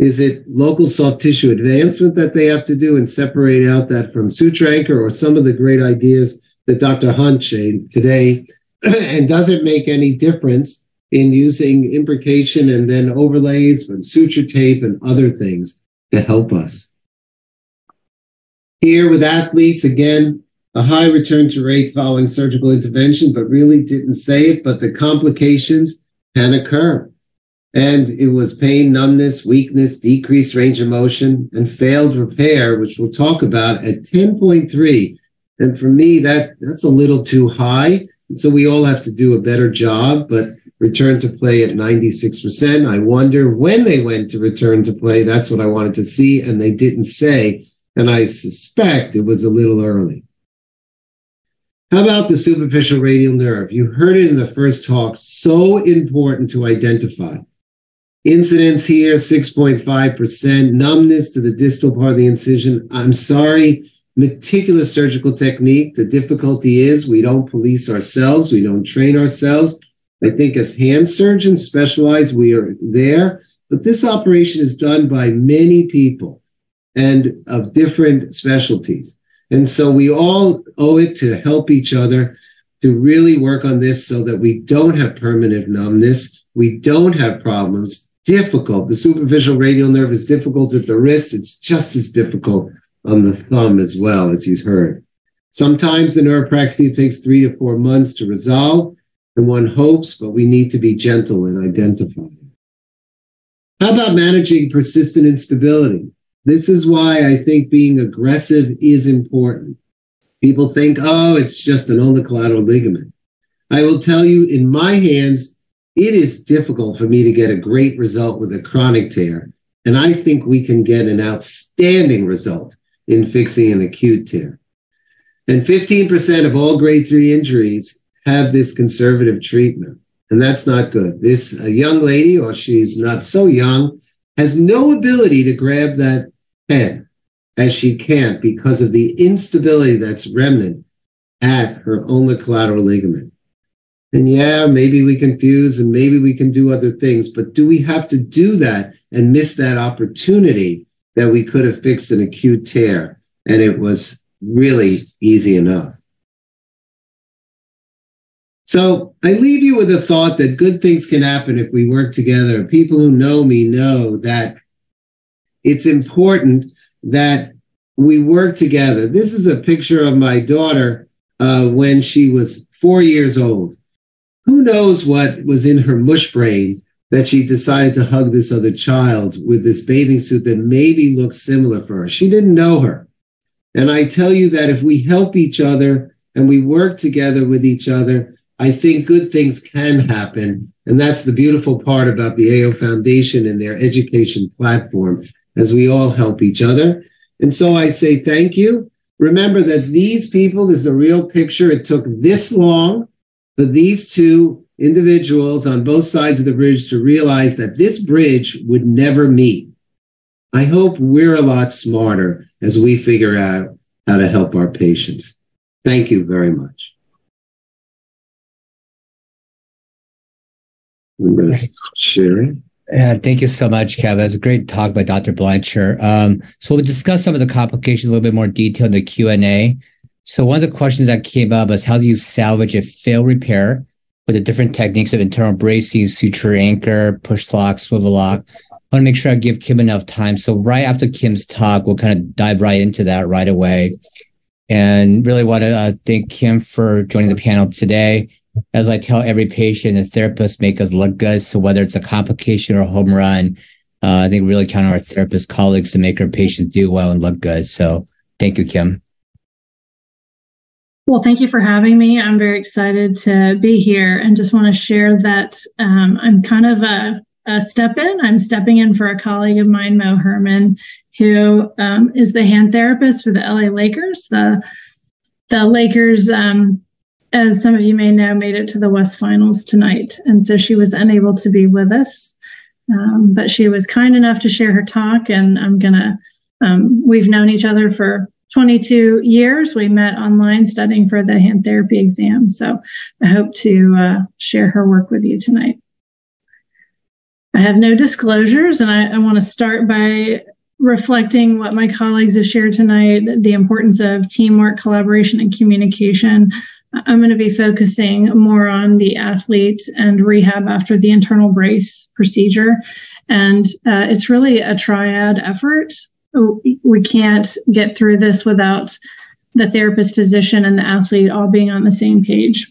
is it local soft tissue advancement that they have to do and separate out that from suture anchor or some of the great ideas that Doctor Hunt shared today, and does it make any difference in using imbrication and then overlays with suture tape and other things to help us. Here with athletes, again, a high return to rate following surgical intervention, but really didn't say it, but the complications can occur. And it was pain, numbness, weakness, decreased range of motion, and failed repair, which we'll talk about at ten point three. And for me, that, that's a little too high. And so we all have to do a better job, but return to play at ninety-six percent. I wonder when they went to return to play. That's what I wanted to see, and they didn't say, and I suspect it was a little early. How about the superficial radial nerve? You heard it in the first talk, so important to identify. Incidence here, six point five percent, numbness to the distal part of the incision. I'm sorry, meticulous surgical technique. The difficulty is we don't police ourselves. We don't train ourselves. I think as hand surgeons specialize, we are there, but this operation is done by many people and of different specialties. And so we all owe it to help each other to really work on this so that we don't have permanent numbness. We don't have problems. Difficult. The superficial radial nerve is difficult at the wrist. It's just as difficult on the thumb as well, as you've heard. Sometimes the neuropraxia takes three to four months to resolve. And one hopes, but we need to be gentle in identifying. How about managing persistent instability? This is why I think being aggressive is important. People think, oh, it's just an ulnar collateral ligament. I will tell you, in my hands, it is difficult for me to get a great result with a chronic tear, and I think we can get an outstanding result in fixing an acute tear. And fifteen percent of all grade three injuries have this conservative treatment, and that's not good. This a young lady, or she's not so young, has no ability to grab that pen as she can't because of the instability that's remnant at her ulnar collateral ligament. And yeah, maybe we can fuse and maybe we can do other things, but do we have to do that and miss that opportunity that we could have fixed an acute tear? And it was really easy enough. So I leave you with a thought that good things can happen if we work together. People who know me know that it's important that we work together. This is a picture of my daughter uh, when she was four years old. Who knows what was in her mush brain that she decided to hug this other child with this bathing suit that maybe looked similar for her. She didn't know her. And I tell you that if we help each other and we work together with each other, I think good things can happen. And that's the beautiful part about the A O Foundation and their education platform, as we all help each other. And so I say thank you. Remember that these people, this is the real picture. It took this long for these two individuals on both sides of the bridge to realize that this bridge would never meet. I hope we're a lot smarter as we figure out how to help our patients. Thank you very much. I'm going to stop sharing. Yeah, thank you so much, Kev. That's a great talk by Doctor Plancher. Um, so we'll discuss some of the complications a little bit more detail in the Q and A. So one of the questions that came up is, how do you salvage a failed repair with the different techniques of internal bracing, suture anchor, push lock, swivel lock? I want to make sure I give Kim enough time. So right after Kim's talk, we'll kind of dive right into that right away. And really want to uh, thank Kim for joining the panel today. As I tell every patient, the therapists make us look good. So whether it's a complication or a home run, uh, I think we really count on our therapist colleagues to make our patients do well and look good. So thank you, Kim. Well, thank you for having me. I'm very excited to be here and just want to share that um, I'm kind of a... a step in. I'm stepping in for a colleague of mine, Mo Herman, who um, is the hand therapist for the L A Lakers. The, the Lakers, um, as some of you may know, made it to the West Finals tonight. And so she was unable to be with us, um, but she was kind enough to share her talk. And I'm going to, um, we've known each other for twenty-two years. We met online studying for the hand therapy exam. So I hope to uh, share her work with you tonight. I have no disclosures, and I, I want to start by reflecting what my colleagues have shared tonight, the importance of teamwork, collaboration, and communication. I'm going to be focusing more on the athlete and rehab after the internal brace procedure. And uh, it's really a triad effort. We can't get through this without the therapist, physician, and the athlete all being on the same page.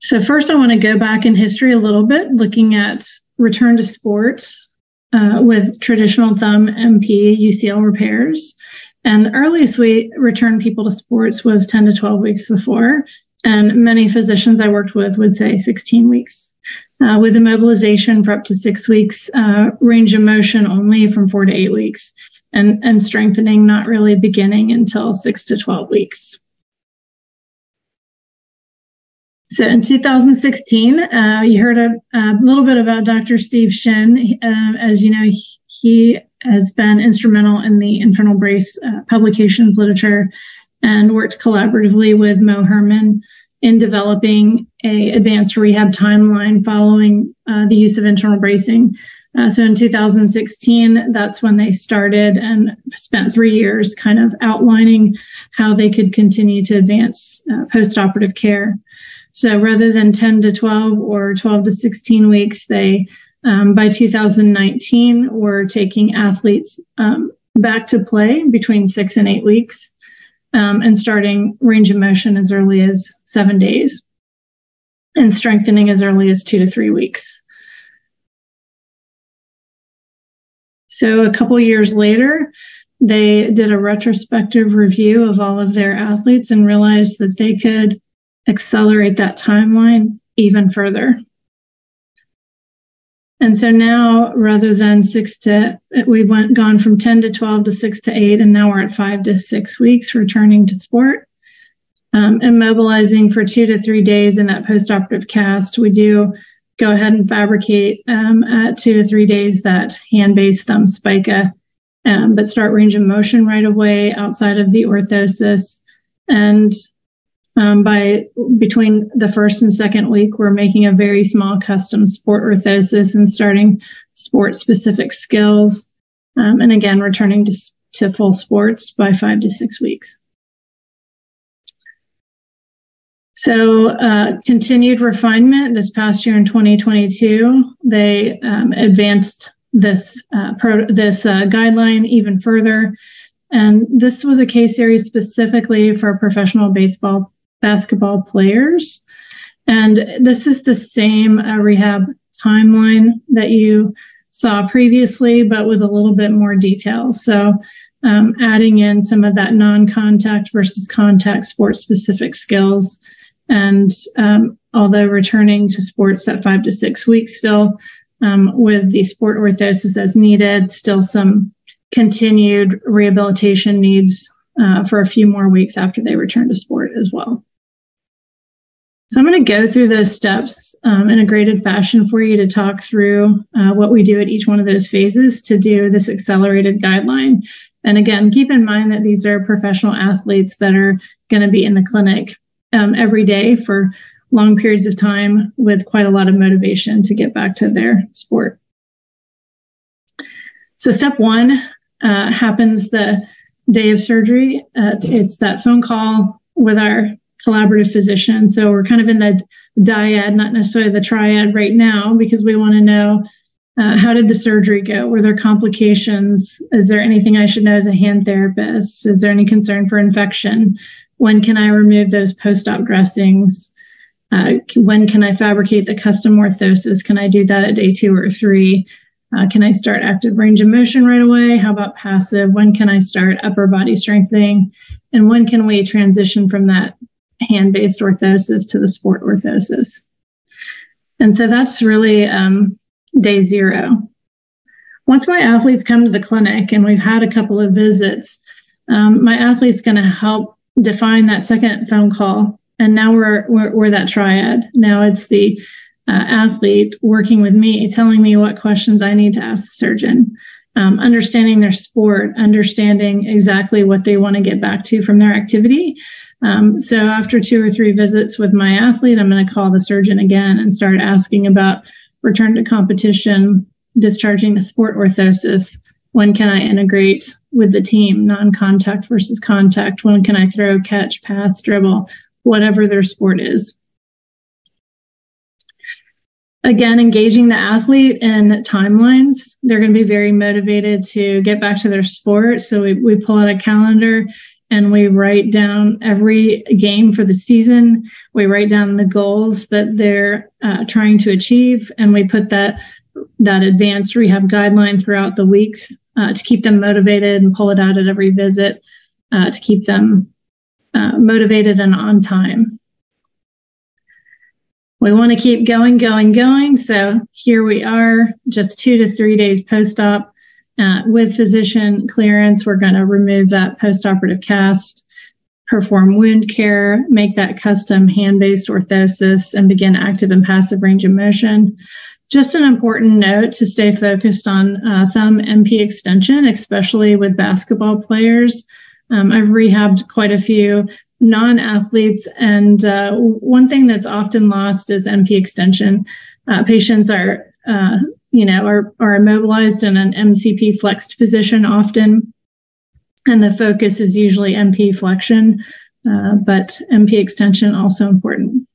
So first, I want to go back in history a little bit, looking at return to sports uh, with traditional thumb M P, U C L repairs. And the earliest we returned people to sports was ten to twelve weeks before. And many physicians I worked with would say sixteen weeks, uh, with immobilization for up to six weeks, uh, range of motion only from four to eight weeks, and, and strengthening not really beginning until six to twelve weeks. So in two thousand sixteen, uh, you heard a, a little bit about Doctor Steve Shin. Uh, as you know, he, he has been instrumental in the internal brace uh, publications literature and worked collaboratively with Mo Herman in developing a advanced rehab timeline following uh, the use of internal bracing. Uh, so in two thousand sixteen, that's when they started and spent three years kind of outlining how they could continue to advance uh, postoperative care. So rather than ten to twelve or twelve to sixteen weeks, they, um, by two thousand nineteen, were taking athletes um, back to play between six and eight weeks um, and starting range of motion as early as seven days and strengthening as early as two to three weeks. So a couple years later, they did a retrospective review of all of their athletes and realized that they could accelerate that timeline even further. And so now, rather than six to, we've went, gone from ten to twelve to six to eight, and now we're at five to six weeks returning to sport. Um, immobilizing for two to three days in that postoperative cast, we do go ahead and fabricate um, at two to three days that hand-based thumb spica, um, but start range of motion right away outside of the orthosis. And um, by between the first and second week, we're making a very small custom sport orthosis and starting sport-specific skills. Um, and again, returning to, to full sports by five to six weeks. So uh, continued refinement this past year in twenty twenty-two, they um, advanced this uh, pro this uh, guideline even further. And this was a case series specifically for professional baseball, basketball players. And this is the same uh, rehab timeline that you saw previously, but with a little bit more detail. So um, adding in some of that non-contact versus contact sport specific skills. And um, although returning to sports at five to six weeks still, um, with the sport orthosis as needed, still some continued rehabilitation needs uh, for a few more weeks after they return to sport as well. So I'm going to go through those steps um, in a graded fashion for you to talk through uh, what we do at each one of those phases to do this accelerated guideline. And again, keep in mind that these are professional athletes that are going to be in the clinic Um, every day for long periods of time with quite a lot of motivation to get back to their sport. So step one uh, happens the day of surgery. Uh, it's that phone call with our collaborative physician. So we're kind of in the dyad, not necessarily the triad right now, because we want to know uh, how did the surgery go? Were there complications? Is there anything I should know as a hand therapist? Is there any concern for infection? When can I remove those post-op dressings? Uh, when can I fabricate the custom orthosis? Can I do that at day two or three? Uh, can I start active range of motion right away? How about passive? When can I start upper body strengthening? And when can we transition from that hand-based orthosis to the sport orthosis? And so that's really um, day zero. Once my athletes come to the clinic and we've had a couple of visits, um, my athlete's gonna help define that second phone call. And now we're, we're, we're that triad. Now it's the uh, athlete working with me, telling me what questions I need to ask the surgeon, um, understanding their sport, understanding exactly what they want to get back to from their activity. Um, so after two or three visits with my athlete, I'm going to call the surgeon again and start asking about return to competition, discharging the sport orthosis. When can I integrate with the team, non-contact versus contact? When can I throw, catch, pass, dribble, whatever their sport is? Again, engaging the athlete in timelines. They're going to be very motivated to get back to their sport. So we, we pull out a calendar and we write down every game for the season. We write down the goals that they're uh, trying to achieve, and we put that that advanced rehab guideline throughout the weeks uh, to keep them motivated and pull it out at every visit uh, to keep them uh, motivated and on time. We want to keep going, going, going. So here we are, just two to three days post-op. Uh, with physician clearance, we're going to remove that post-operative cast, perform wound care, make that custom hand-based orthosis, and begin active and passive range of motion. Just an important note to stay focused on uh, thumb M P extension, especially with basketball players. Um, I've rehabbed quite a few non-athletes, and uh, one thing that's often lost is M P extension. Uh, patients are, uh, you know, are, are immobilized in an M C P flexed position often, and the focus is usually M P flexion, uh, but M P extension also important.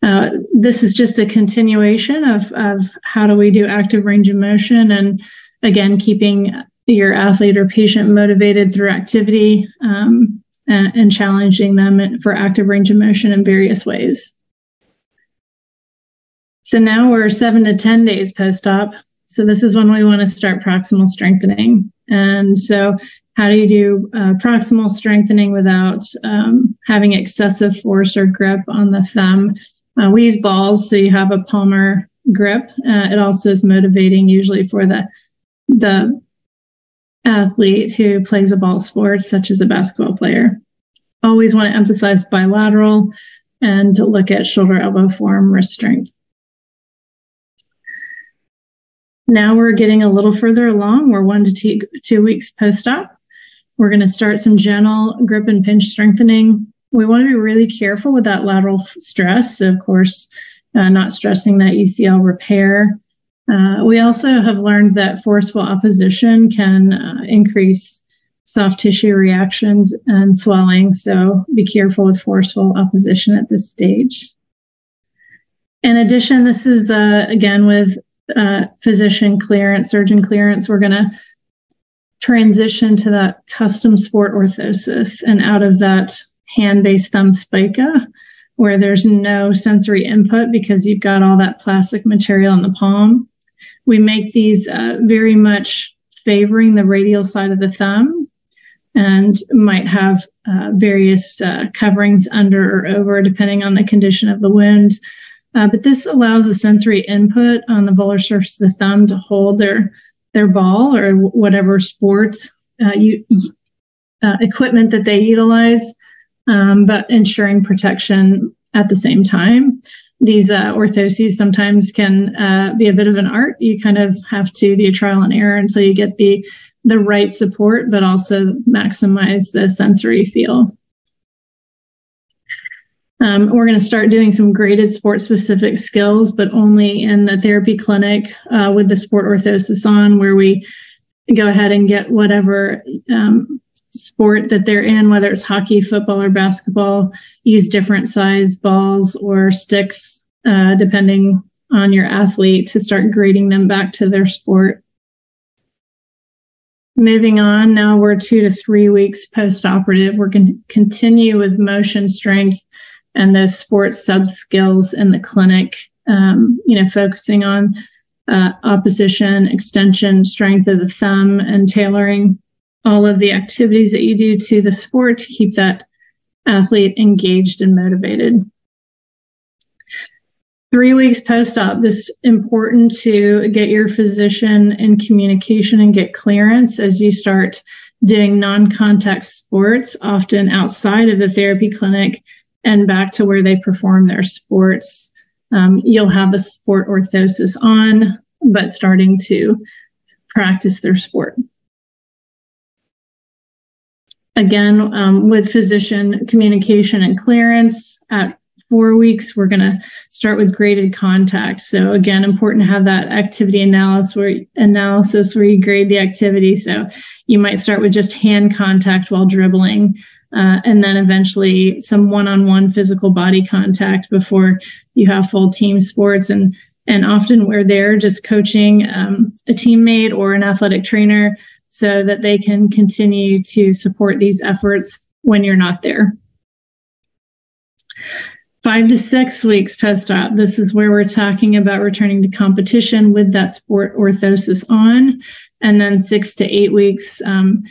Uh, this is just a continuation of, of how do we do active range of motion, and again, keeping your athlete or patient motivated through activity um, and, and challenging them for active range of motion in various ways. So now we're seven to ten days post-op. So this is when we want to start proximal strengthening. And so How do you do uh, proximal strengthening without um, having excessive force or grip on the thumb? Uh, we use balls, so you have a palmar grip. Uh, it also is motivating usually for the the athlete who plays a ball sport, such as a basketball player. Always want to emphasize bilateral and to look at shoulder, elbow, forearm, wrist strength. Now we're getting a little further along. We're one to two, two weeks post-op. We're going to start some gentle grip and pinch strengthening. We want to be really careful with that lateral stress. So of course, uh, not stressing that U C L repair. Uh, we also have learned that forceful opposition can uh, increase soft tissue reactions and swelling. So be careful with forceful opposition at this stage. In addition, this is, uh, again, with uh, physician clearance, surgeon clearance, we're going to transition to that custom sport orthosis and out of that hand-based thumb spica, where there's no sensory input because you've got all that plastic material in the palm. We make these uh, very much favoring the radial side of the thumb and might have uh, various uh, coverings under or over depending on the condition of the wound. Uh, but this allows the sensory input on the volar surface of the thumb to hold their, their ball or whatever sport uh, you, uh, equipment that they utilize. Um, but ensuring protection at the same time. These uh, orthoses sometimes can uh, be a bit of an art. You kind of have to do trial and error until you get the, the right support, but also maximize the sensory feel. Um, we're going to start doing some graded sport-specific skills, but only in the therapy clinic uh, with the sport orthosis on, where we go ahead and get whatever um, sport that they're in, whether it's hockey, football, or basketball, use different size balls or sticks, uh, depending on your athlete, to start grading them back to their sport. Moving on, now we're two to three weeks post-operative. We're going to continue with motion strength and those sports sub-skills in the clinic, um, you know, focusing on uh, opposition, extension, strength of the thumb, and tailoring all of the activities that you do to the sport to keep that athlete engaged and motivated. Three weeks post-op, this is important to get your physician in communication and get clearance as you start doing non-contact sports, often outside of the therapy clinic and back to where they perform their sports. Um, you'll have the sport orthosis on, but starting to practice their sport. Again, um, with physician communication and clearance, at four weeks, we're going to start with graded contact. So again, important to have that activity analysis where, analysis where you grade the activity. So you might start with just hand contact while dribbling, uh, and then eventually some one-on-one physical body contact before you have full team sports. And, and often we're there just coaching um, a teammate or an athletic trainer, so that they can continue to support these efforts when you're not there. Five to six weeks post-op, this is where we're talking about returning to competition with that sport orthosis on. And then six to eight weeks, um,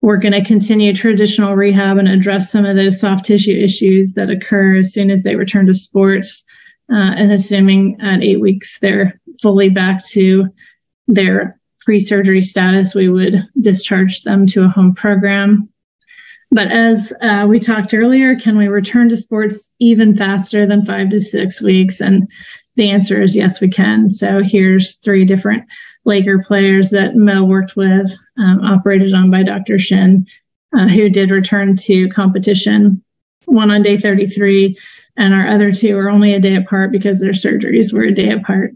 we're going to continue traditional rehab and address some of those soft tissue issues that occur as soon as they return to sports. Uh, and assuming at eight weeks, they're fully back to their pre-surgery status, we would discharge them to a home program. But as uh, we talked earlier, can we return to sports even faster than five to six weeks? And the answer is yes, we can. So here's three different Laker players that Mo worked with, um, operated on by Doctor Shin, uh, who did return to competition, one on day thirty-three, and our other two are only a day apart because their surgeries were a day apart.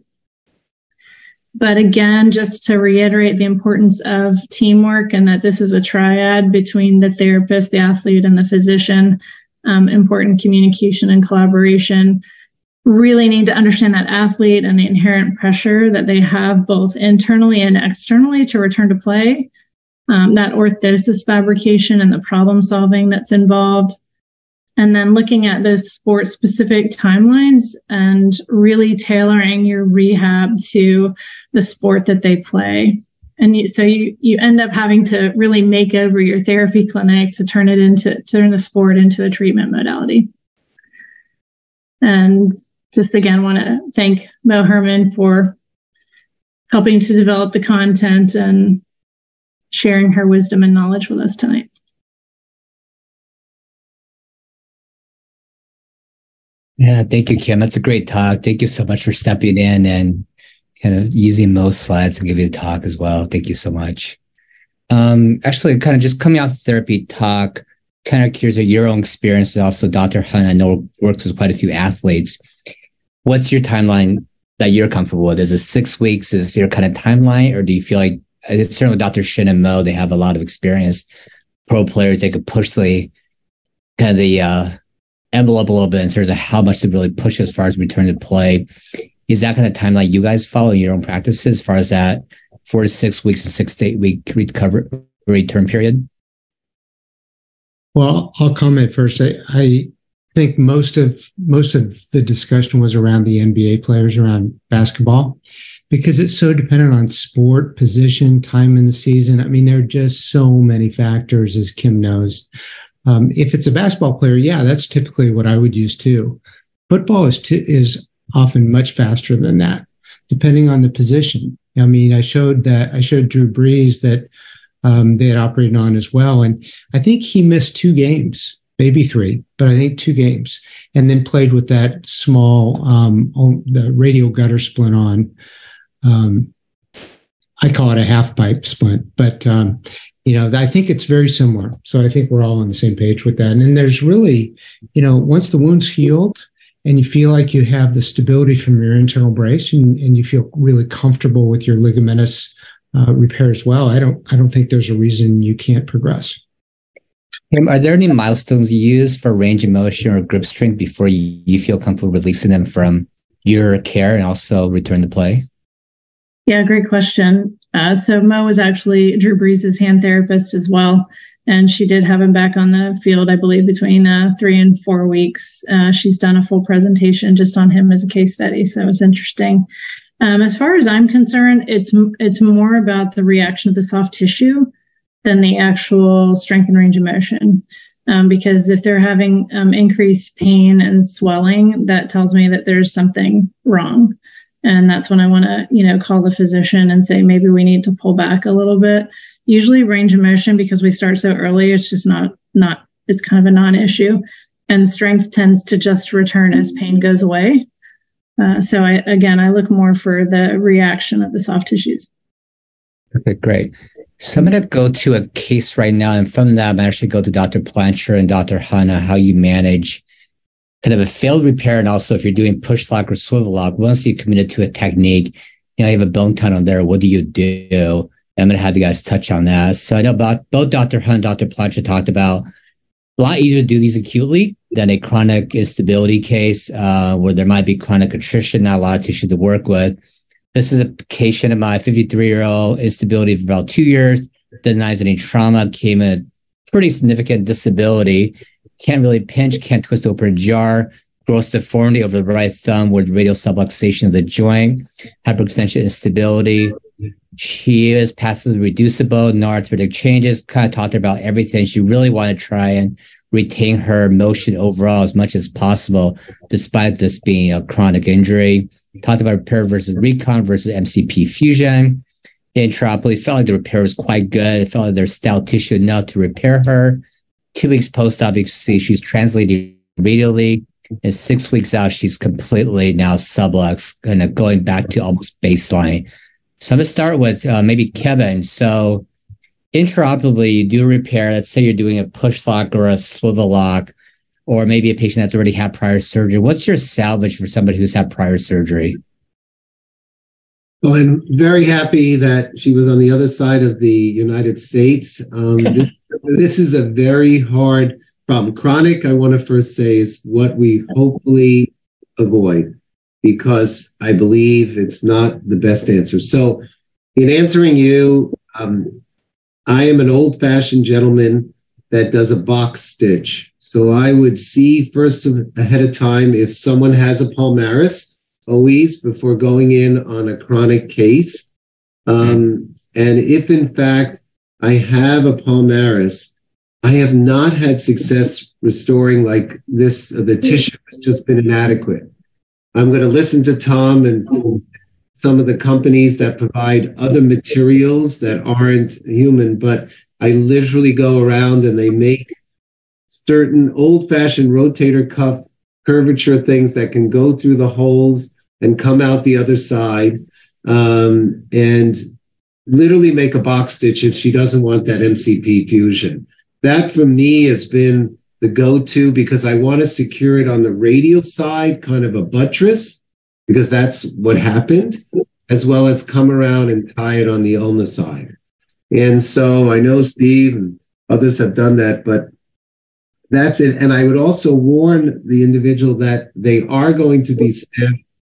But again, just to reiterate the importance of teamwork and that this is a triad between the therapist, the athlete, and the physician, um, important communication and collaboration. Really need to understand that athlete and the inherent pressure that they have both internally and externally to return to play, um, that orthosis fabrication and the problem solving that's involved. And then looking at those sport-specific timelines and really tailoring your rehab to the sport that they play. And you, so you, you end up having to really make over your therapy clinic to turn it into, turn the sport into a treatment modality. And just again, want to thank Mo Herman for helping to develop the content and sharing her wisdom and knowledge with us tonight. Yeah, thank you, Kim. That's a great talk. Thank you so much for stepping in and kind of using those slides to give you the talk as well. Thank you so much. Um, actually, kind of just coming off the therapy talk, kind of curious of your own experience, and also Doctor Hunt, I know, works with quite a few athletes. What's your timeline that you're comfortable with? Is it six weeks? Is this your kind of timeline? Or do you feel like, certainly Doctor Shin and Mo, they have a lot of experience, pro players, they could push the kind of the uh, envelope a little bit in terms of how much to really push as far as return to play. Is that kind of timeline you guys follow in your own practices as far as that four to six weeks and six to eight week recovery return period? Well, I'll comment first. I, I think most of most of the discussion was around the N B A players, around basketball, because it's so dependent on sport, position, time in the season. I mean, there are just so many factors, as Kim knows. Um, if it's a basketball player, yeah, that's typically what I would use too. Football is t- is often much faster than that, depending on the position. I mean, I showed that I showed Drew Brees that. Um, they had operated on as well. And I think he missed two games, maybe three, but I think two games, and then played with that small, um, the radial gutter splint on. Um, I call it a half pipe splint, but, um, you know, I think it's very similar. So I think we're all on the same page with that. And then there's really, you know, once the wound's healed and you feel like you have the stability from your internal brace and, and you feel really comfortable with your ligamentous Uh, repair as well. I don't. I don't think there's a reason you can't progress. Kim, are there any milestones you use for range of motion or grip strength before you, you feel comfortable releasing them from your care and also return to play? Yeah, great question. Uh, so Mo was actually Drew Brees' hand therapist as well, and she did have him back on the field, I believe, between uh, three and four weeks. Uh, she's done a full presentation just on him as a case study, so it's interesting. Um, as far as I'm concerned, it's it's more about the reaction of the soft tissue than the actual strength and range of motion. Um, because if they're having um, increased pain and swelling, that tells me that there's something wrong, and that's when I want to you know call the physician and say maybe we need to pull back a little bit. Usually, range of motion, because we start so early, it's just not not it's kind of a non-issue, and strength tends to just return as pain goes away. Uh, so I, again, I look more for the reaction of the soft tissues. Okay, great. So I'm going to go to a case right now. And from that, I'm actually go to Doctor Plancher and Doctor Hanna, how you manage kind of a failed repair. And also if you're doing push lock or swivel lock, once you've committed to a technique, you know, you have a bone tunnel there. What do you do? And I'm going to have you guys touch on that. So I know about both Doctor Hunt and Doctor Plancher talked about a lot easier to do these acutely than a chronic instability case uh, where there might be chronic attrition, not a lot of tissue to work with. This is a patient of my fifty-three-year-old, instability for about two years, denies any trauma, came in a pretty significant disability, can't really pinch, can't twist open a jar, gross deformity over the right thumb with radial subluxation of the joint, hyperextension instability. She is passively reducible, no arthritic changes, kind of talked about everything. She really wanted to try and retain her motion overall as much as possible, despite this being a chronic injury. Talked about repair versus recon versus M C P fusion. Intraoperatively, felt like the repair was quite good. It felt like there's stout tissue enough to repair her. Two weeks post-op, you can see she's translating radially. And six weeks out, she's completely now sublux, kind of going back to almost baseline. So I'm going to start with uh, maybe Kevin. So intraoperatively, you do a repair. Let's say you're doing a push lock or a swivel lock, or maybe a patient that's already had prior surgery. What's your salvage for somebody who's had prior surgery? Well, I'm very happy that she was on the other side of the United States. Um, this, this is a very hard problem. Chronic, I want to first say, is what we hopefully avoid, because I believe it's not the best answer. So in answering you, um, I am an old-fashioned gentleman that does a box stitch. So I would see first of, ahead of time if someone has a palmaris, always, before going in on a chronic case. Um, And if, in fact, I have a palmaris, I have not had success restoring like this. The tissue has just been inadequate. I'm going to listen to Tom and some of the companies that provide other materials that aren't human, but I literally go around and they make certain old-fashioned rotator cuff curvature things that can go through the holes and come out the other side, um, and literally make a box stitch if she doesn't want that M C P fusion. That, for me, has been the go-to because I want to secure it on the radial side, kind of a buttress, because that's what happened, as well as come around and tie it on the ulnar side. And so I know Steve and others have done that, but that's it. And I would also warn the individual that they are going to be stiff.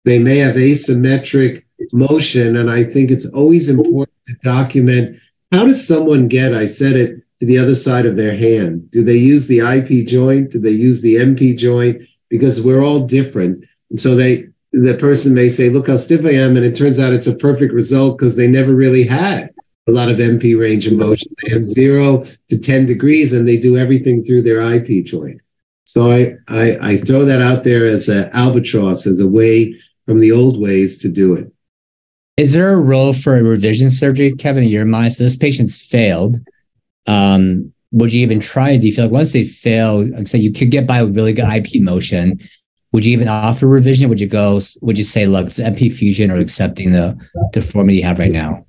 They may have asymmetric motion. And I think it's always important to document, how does someone get, I said it, to the other side of their hand? Do they use the I P joint? Do they use the M P joint? Because we're all different. And so they, the person may say, look how stiff I am. And it turns out it's a perfect result because they never really had a lot of M P range of motion. They have zero to ten degrees and they do everything through their I P joint. So I, I, I throw that out there as an albatross, as a way from the old ways to do it. Is there a role for a revision surgery, Kevin, in your mind? So this patient's failed. Um, would you even try it? Do you feel like once they fail, like say you could get by with really good I P motion, would you even offer revision? Would you go, would you say, look, it's M P fusion or accepting the deformity you have right now?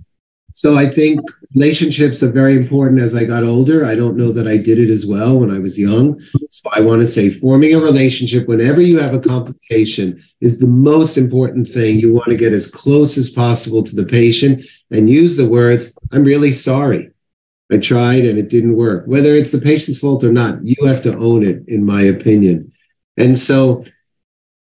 So I think relationships are very important as I got older. I don't know that I did it as well when I was young. So I want to say forming a relationship whenever you have a complication is the most important thing. You want to get as close as possible to the patient and use the words, I'm really sorry. I tried and it didn't work. Whether it's the patient's fault or not, you have to own it, in my opinion. And so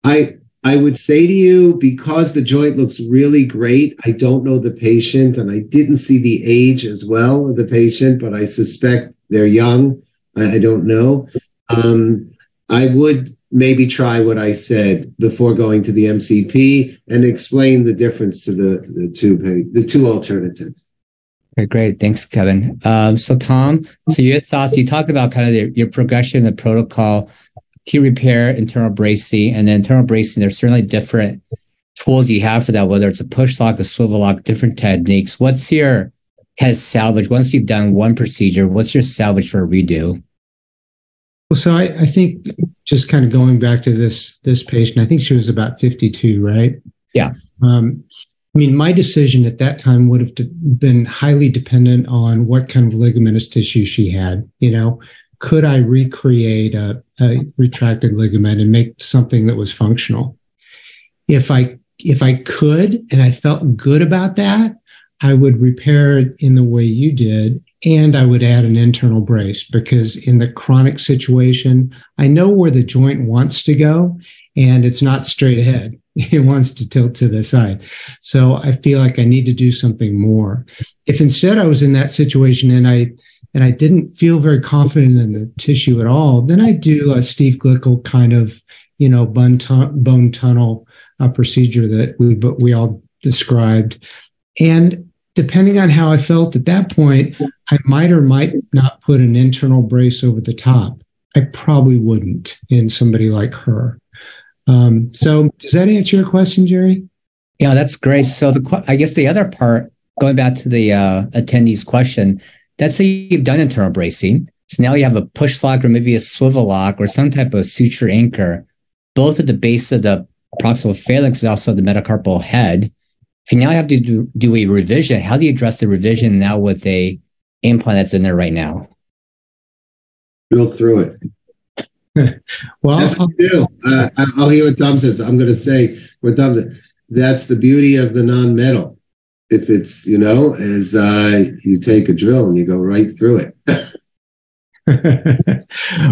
I... I would say to you, because the joint looks really great, I don't know the patient, and I didn't see the age as well of the patient, but I suspect they're young. I don't know. Um, I would maybe try what I said before going to the M C P and explain the difference to the, the, two, the two alternatives. Okay, great. Thanks, Kevin. Um, so, Tom, so your thoughts, you talked about kind of your, your progression, the protocol, acute repair, internal bracing, and then internal bracing, there's certainly different tools you have for that, whether it's a push lock, a swivel lock, different techniques. What's your kind of salvage? Once you've done one procedure, what's your salvage for a redo? Well, so I, I think just kind of going back to this, this patient, I think she was about fifty-two, right? Yeah. Um, I mean, my decision at that time would have de- been highly dependent on what kind of ligamentous tissue she had, you know. Could I recreate a, a retracted ligament and make something that was functional? If I if I could, and I felt good about that, I would repair it in the way you did, and I would add an internal brace, because in the chronic situation, I know where the joint wants to go, and it's not straight ahead. It wants to tilt to the side. So I feel like I need to do something more. If instead I was in that situation and I and I didn't feel very confident in the tissue at all, then I do a Steve Glickel kind of, you know, bone, tun- bone tunnel uh, procedure that we but we all described. And depending on how I felt at that point, I might or might not put an internal brace over the top. I probably wouldn't in somebody like her. Um, so does that answer your question, Jerry? Yeah, that's great. So the I guess the other part, going back to the uh, attendee's question, let's say you've done internal bracing. So now you have a push lock or maybe a swivel lock or some type of suture anchor, both at the base of the proximal phalanx and also the metacarpal head. If you now have to do, do a revision, how do you address the revision now with a implant that's in there right now? Drill through it. Well, that's what you do. Uh, I'll hear what Tom says. I'm going to say what Tom said. That's the beauty of the non-metal. If it's, you know, as uh, you take a drill and you go right through it.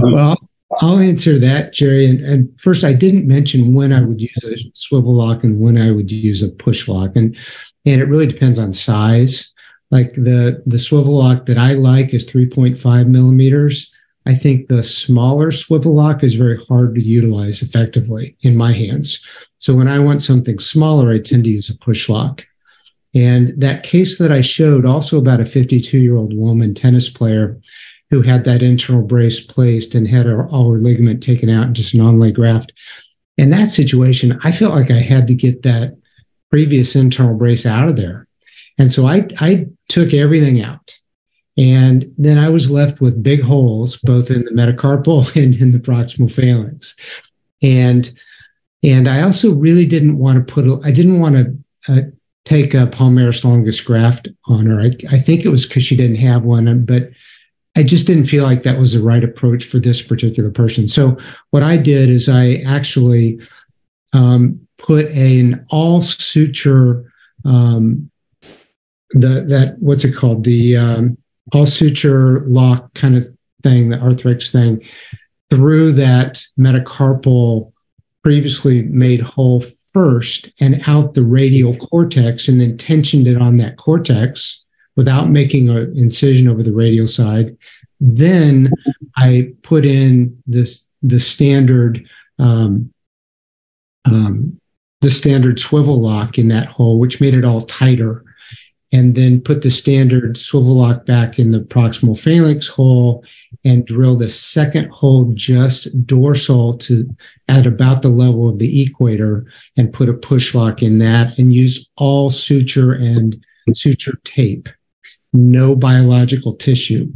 Well, I'll answer that, Jerry. And, and first, I didn't mention when I would use a swivel lock and when I would use a push lock. And and it really depends on size. Like the, the swivel lock that I like is three point five millimeters. I think the smaller swivel lock is very hard to utilize effectively in my hands. So when I want something smaller, I tend to use a push lock. And that case that I showed, also about a fifty-two-year-old woman tennis player who had that internal brace placed and had her, all her ligament taken out and just an onlay graft. In that situation, I felt like I had to get that previous internal brace out of there. And so I, I took everything out. And then I was left with big holes, both in the metacarpal and in the proximal phalanx. And, and I also really didn't want to put, a, I didn't want to uh, take a palmaris longus graft on her. I, I think it was because she didn't have one, but I just didn't feel like that was the right approach for this particular person. So what I did is I actually um, put a, an all suture, um, the, that what's it called? The um, all suture lock kind of thing, the Arthrex thing, through that metacarpal previously made hole first and out the radial cortex, and then tensioned it on that cortex without making an incision over the radial side. Then I put in this the standard um, um, the standard swivel lock in that hole, which made it all tighter, and then put the standard swivel lock back in the proximal phalanx hole and drill the second hole just dorsal to at about the level of the equator, and put a push lock in that, and use all suture and suture tape, no biological tissue.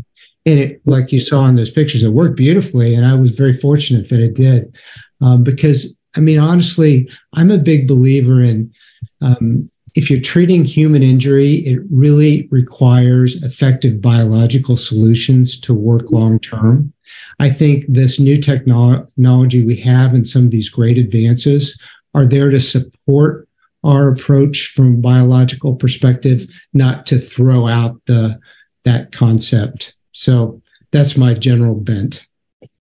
And it, like you saw in those pictures, it worked beautifully. And I was very fortunate that it did. Um, because, I mean, honestly, I'm a big believer in, um, if you're treating human injury, it really requires effective biological solutions to work long-term. I think this new technology we have and some of these great advances are there to support our approach from a biological perspective, not to throw out the that concept. So that's my general bent.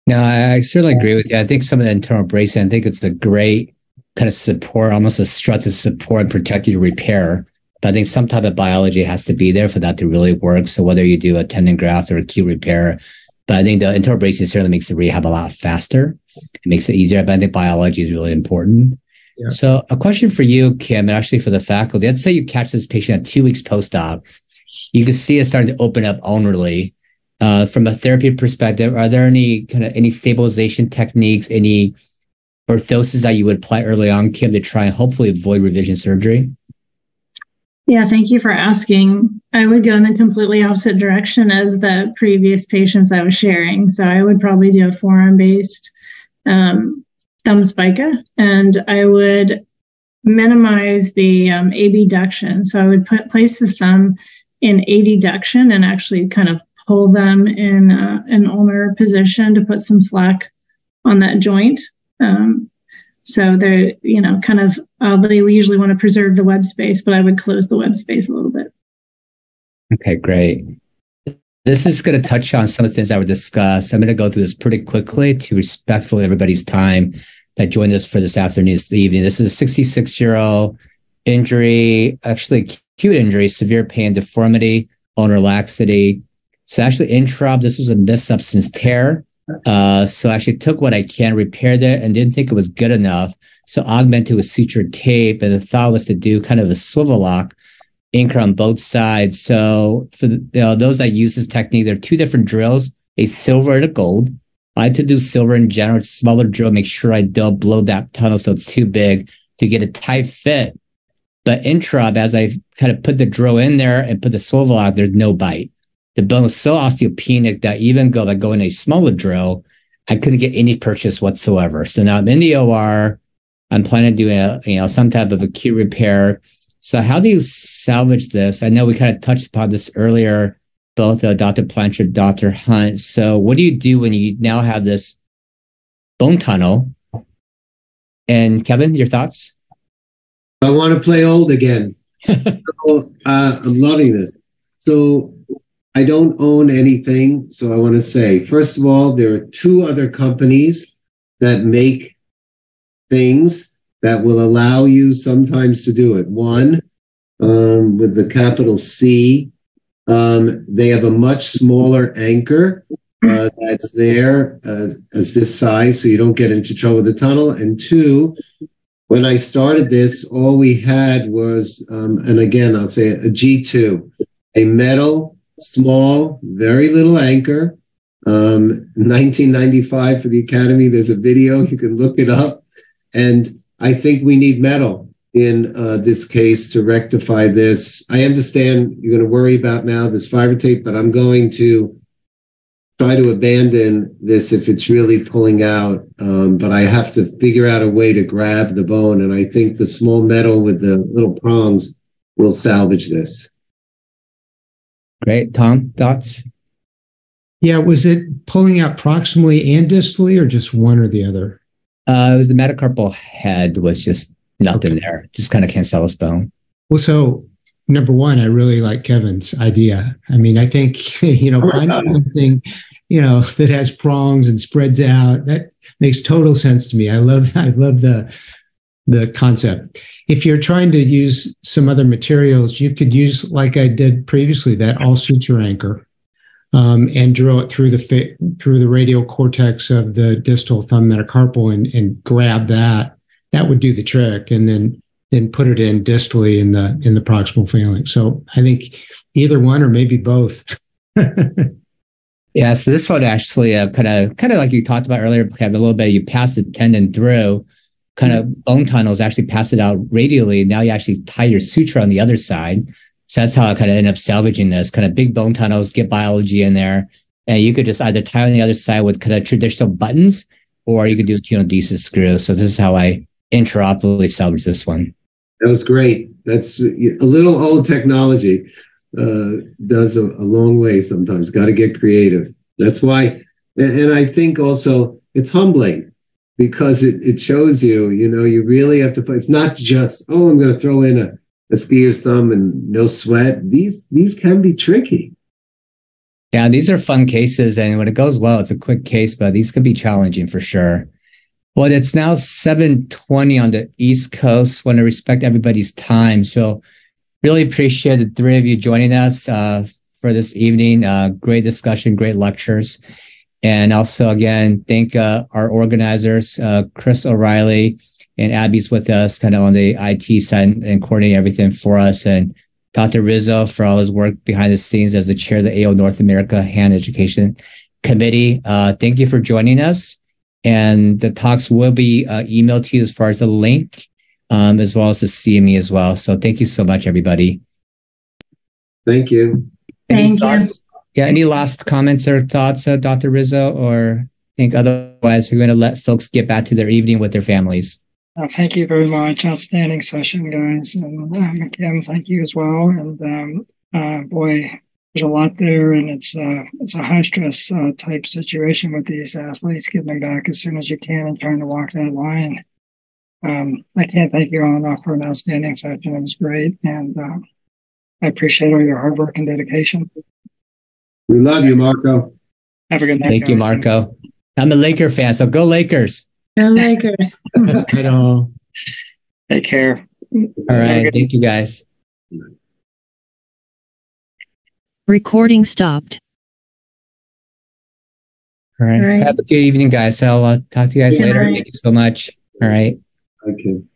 No, I, I certainly agree with you. I think some of the internal bracing, I think it's the great kind of support, almost a strut to support and protect you to repair. But I think some type of biology has to be there for that to really work. So whether you do a tendon graft or acute repair, but I think the internal bracing certainly makes the rehab a lot faster. It makes it easier. But I think biology is really important. Yeah. So a question for you, Kim, and actually for the faculty. Let's say you catch this patient at two weeks post-op. You can see it starting to open up ulnarly. Uh, from a therapy perspective, are there any kind of any stabilization techniques, any orthoses that you would apply early on, Kim, to try and hopefully avoid revision surgery? Yeah, thank you for asking. I would go in the completely opposite direction as the previous patients I was sharing. So I would probably do a forearm-based um, thumb spica, and I would minimize the um, abduction. So I would put, place the thumb in adduction and actually kind of pull them in uh, an ulnar position to put some slack on that joint. Um, so they're, you know, kind of oddly, we usually want to preserve the web space, but I would close the web space a little bit. Okay, great. This is going to touch on some of the things that were discussed. I'm going to go through this pretty quickly to respectfully everybody's time that joined us for this afternoon, this evening. This is a sixty-six-year-old injury, actually acute injury, severe pain, deformity, ulnar laxity. So actually intraop, this was a missubstance tear. Uh, so I actually took what I can, repaired it, and didn't think it was good enough. So augmented with suture tape, and the thought was to do kind of a swivel lock, anchor on both sides. So for the, you know, those that use this technique, there are two different drills, a silver and a gold. I like to do silver in general, it's a smaller drill, make sure I don't blow that tunnel so it's too big to get a tight fit. But intraop, as I kind of put the drill in there and put the swivel lock, there's no bite. The bone was so osteopenic that even though I go in a smaller drill, I couldn't get any purchase whatsoever. So now I'm in the O R. I'm planning to do a, you know, some type of acute repair. So how do you salvage this? I know we kind of touched upon this earlier, both uh, Doctor Plancher, Doctor Hunt. So what do you do when you now have this bone tunnel? And Kevin, your thoughts? I want to play old again. So, uh, I'm loving this. So I don't own anything, so I want to say, first of all, there are two other companies that make things that will allow you sometimes to do it. One, um, with the capital C, um, they have a much smaller anchor uh, that's there uh, as this size, so you don't get into trouble with the tunnel. And two, When I started this, all we had was, um, and again, I'll say it, a G two, a metal, small, very little anchor. Um, nineteen ninety-five for the Academy. There's a video. You can look it up. And I think we need metal in uh, this case to rectify this. I understand you're going to worry about now this fiber tape, but I'm going to try to abandon this if it's really pulling out. Um, but I have to figure out a way to grab the bone. And I think the small metal with the little prongs will salvage this. Great. Tom, thoughts? Yeah. Was it pulling out proximally and distally or just one or the other? Uh, it was the metacarpal head was just nothing there. Just kind of cancellous bone. Well, so number one, I really like Kevin's idea. I mean, I think, you know, finding something, you know, that has prongs and spreads out, that makes total sense to me. I love, I love the, the concept. If you're trying to use some other materials, you could use, like I did previously, that all suture anchor. Um, and drill it through the through the radial cortex of the distal thumb metacarpal and, and grab that. That would do the trick, and then then put it in distally in the in the proximal phalanx. So I think either one or maybe both. Yeah. So this one actually uh, kind of kind of like you talked about earlier, Kevin, a little bit. You pass the tendon through, kind of mm-hmm. bone tunnels. Actually, pass it out radially. Now you actually tie your suture on the other side. So that's how I kind of end up salvaging this, kind of big bone tunnels, get biology in there. And you could just either tie on the other side with kind of traditional buttons, or you could do a tenodesis screw. So this is how I intraoperatively salvage this one. That was great. That's a little old technology. Uh, does a, a long way sometimes. Got to get creative. That's why. And I think also it's humbling because it, it shows you, you know, you really have to put, it's not just, oh, I'm going to throw in a, a skier's thumb and no sweat. These these can be tricky. Yeah, these are fun cases. And when it goes well, it's a quick case, but these could be challenging for sure. Well, it's now seven twenty on the East Coast. Want to respect everybody's time. So really appreciate the three of you joining us uh, for this evening. Uh, great discussion, great lectures. And also, again, thank uh, our organizers, uh, Chris O'Reilly, and Abby's with us kind of on the I T side and coordinating everything for us. And Doctor Rizzo for all his work behind the scenes as the chair of the A O North America Hand Education Committee. Uh, thank you for joining us. And the talks will be uh, emailed to you as far as the link, um, as well as the C M E as well. So thank you so much, everybody. Thank you. Any thank you. Yeah, any last comments or thoughts, uh, Doctor Rizzo? Or I think otherwise we're going to let folks get back to their evening with their families. Uh, thank you very much. Outstanding session, guys. And um, Kim, thank you as well. And um, uh, boy, there's a lot there, and it's uh, it's a high stress uh, type situation with these athletes. Getting them back as soon as you can and trying to walk that line. Um, I can't thank you all enough for an outstanding session. It was great, and uh, I appreciate all your hard work and dedication. We love you, Marco. Have a good night. Thank guys. you, Marco. I'm a Laker fan, so go Lakers. No Lakers. At all. Take care. All right. Thank you, guys. Recording stopped. All right. All right. Have a good evening, guys. I'll uh, talk to you guys yeah, later. Right. Thank you so much. All right. Okay.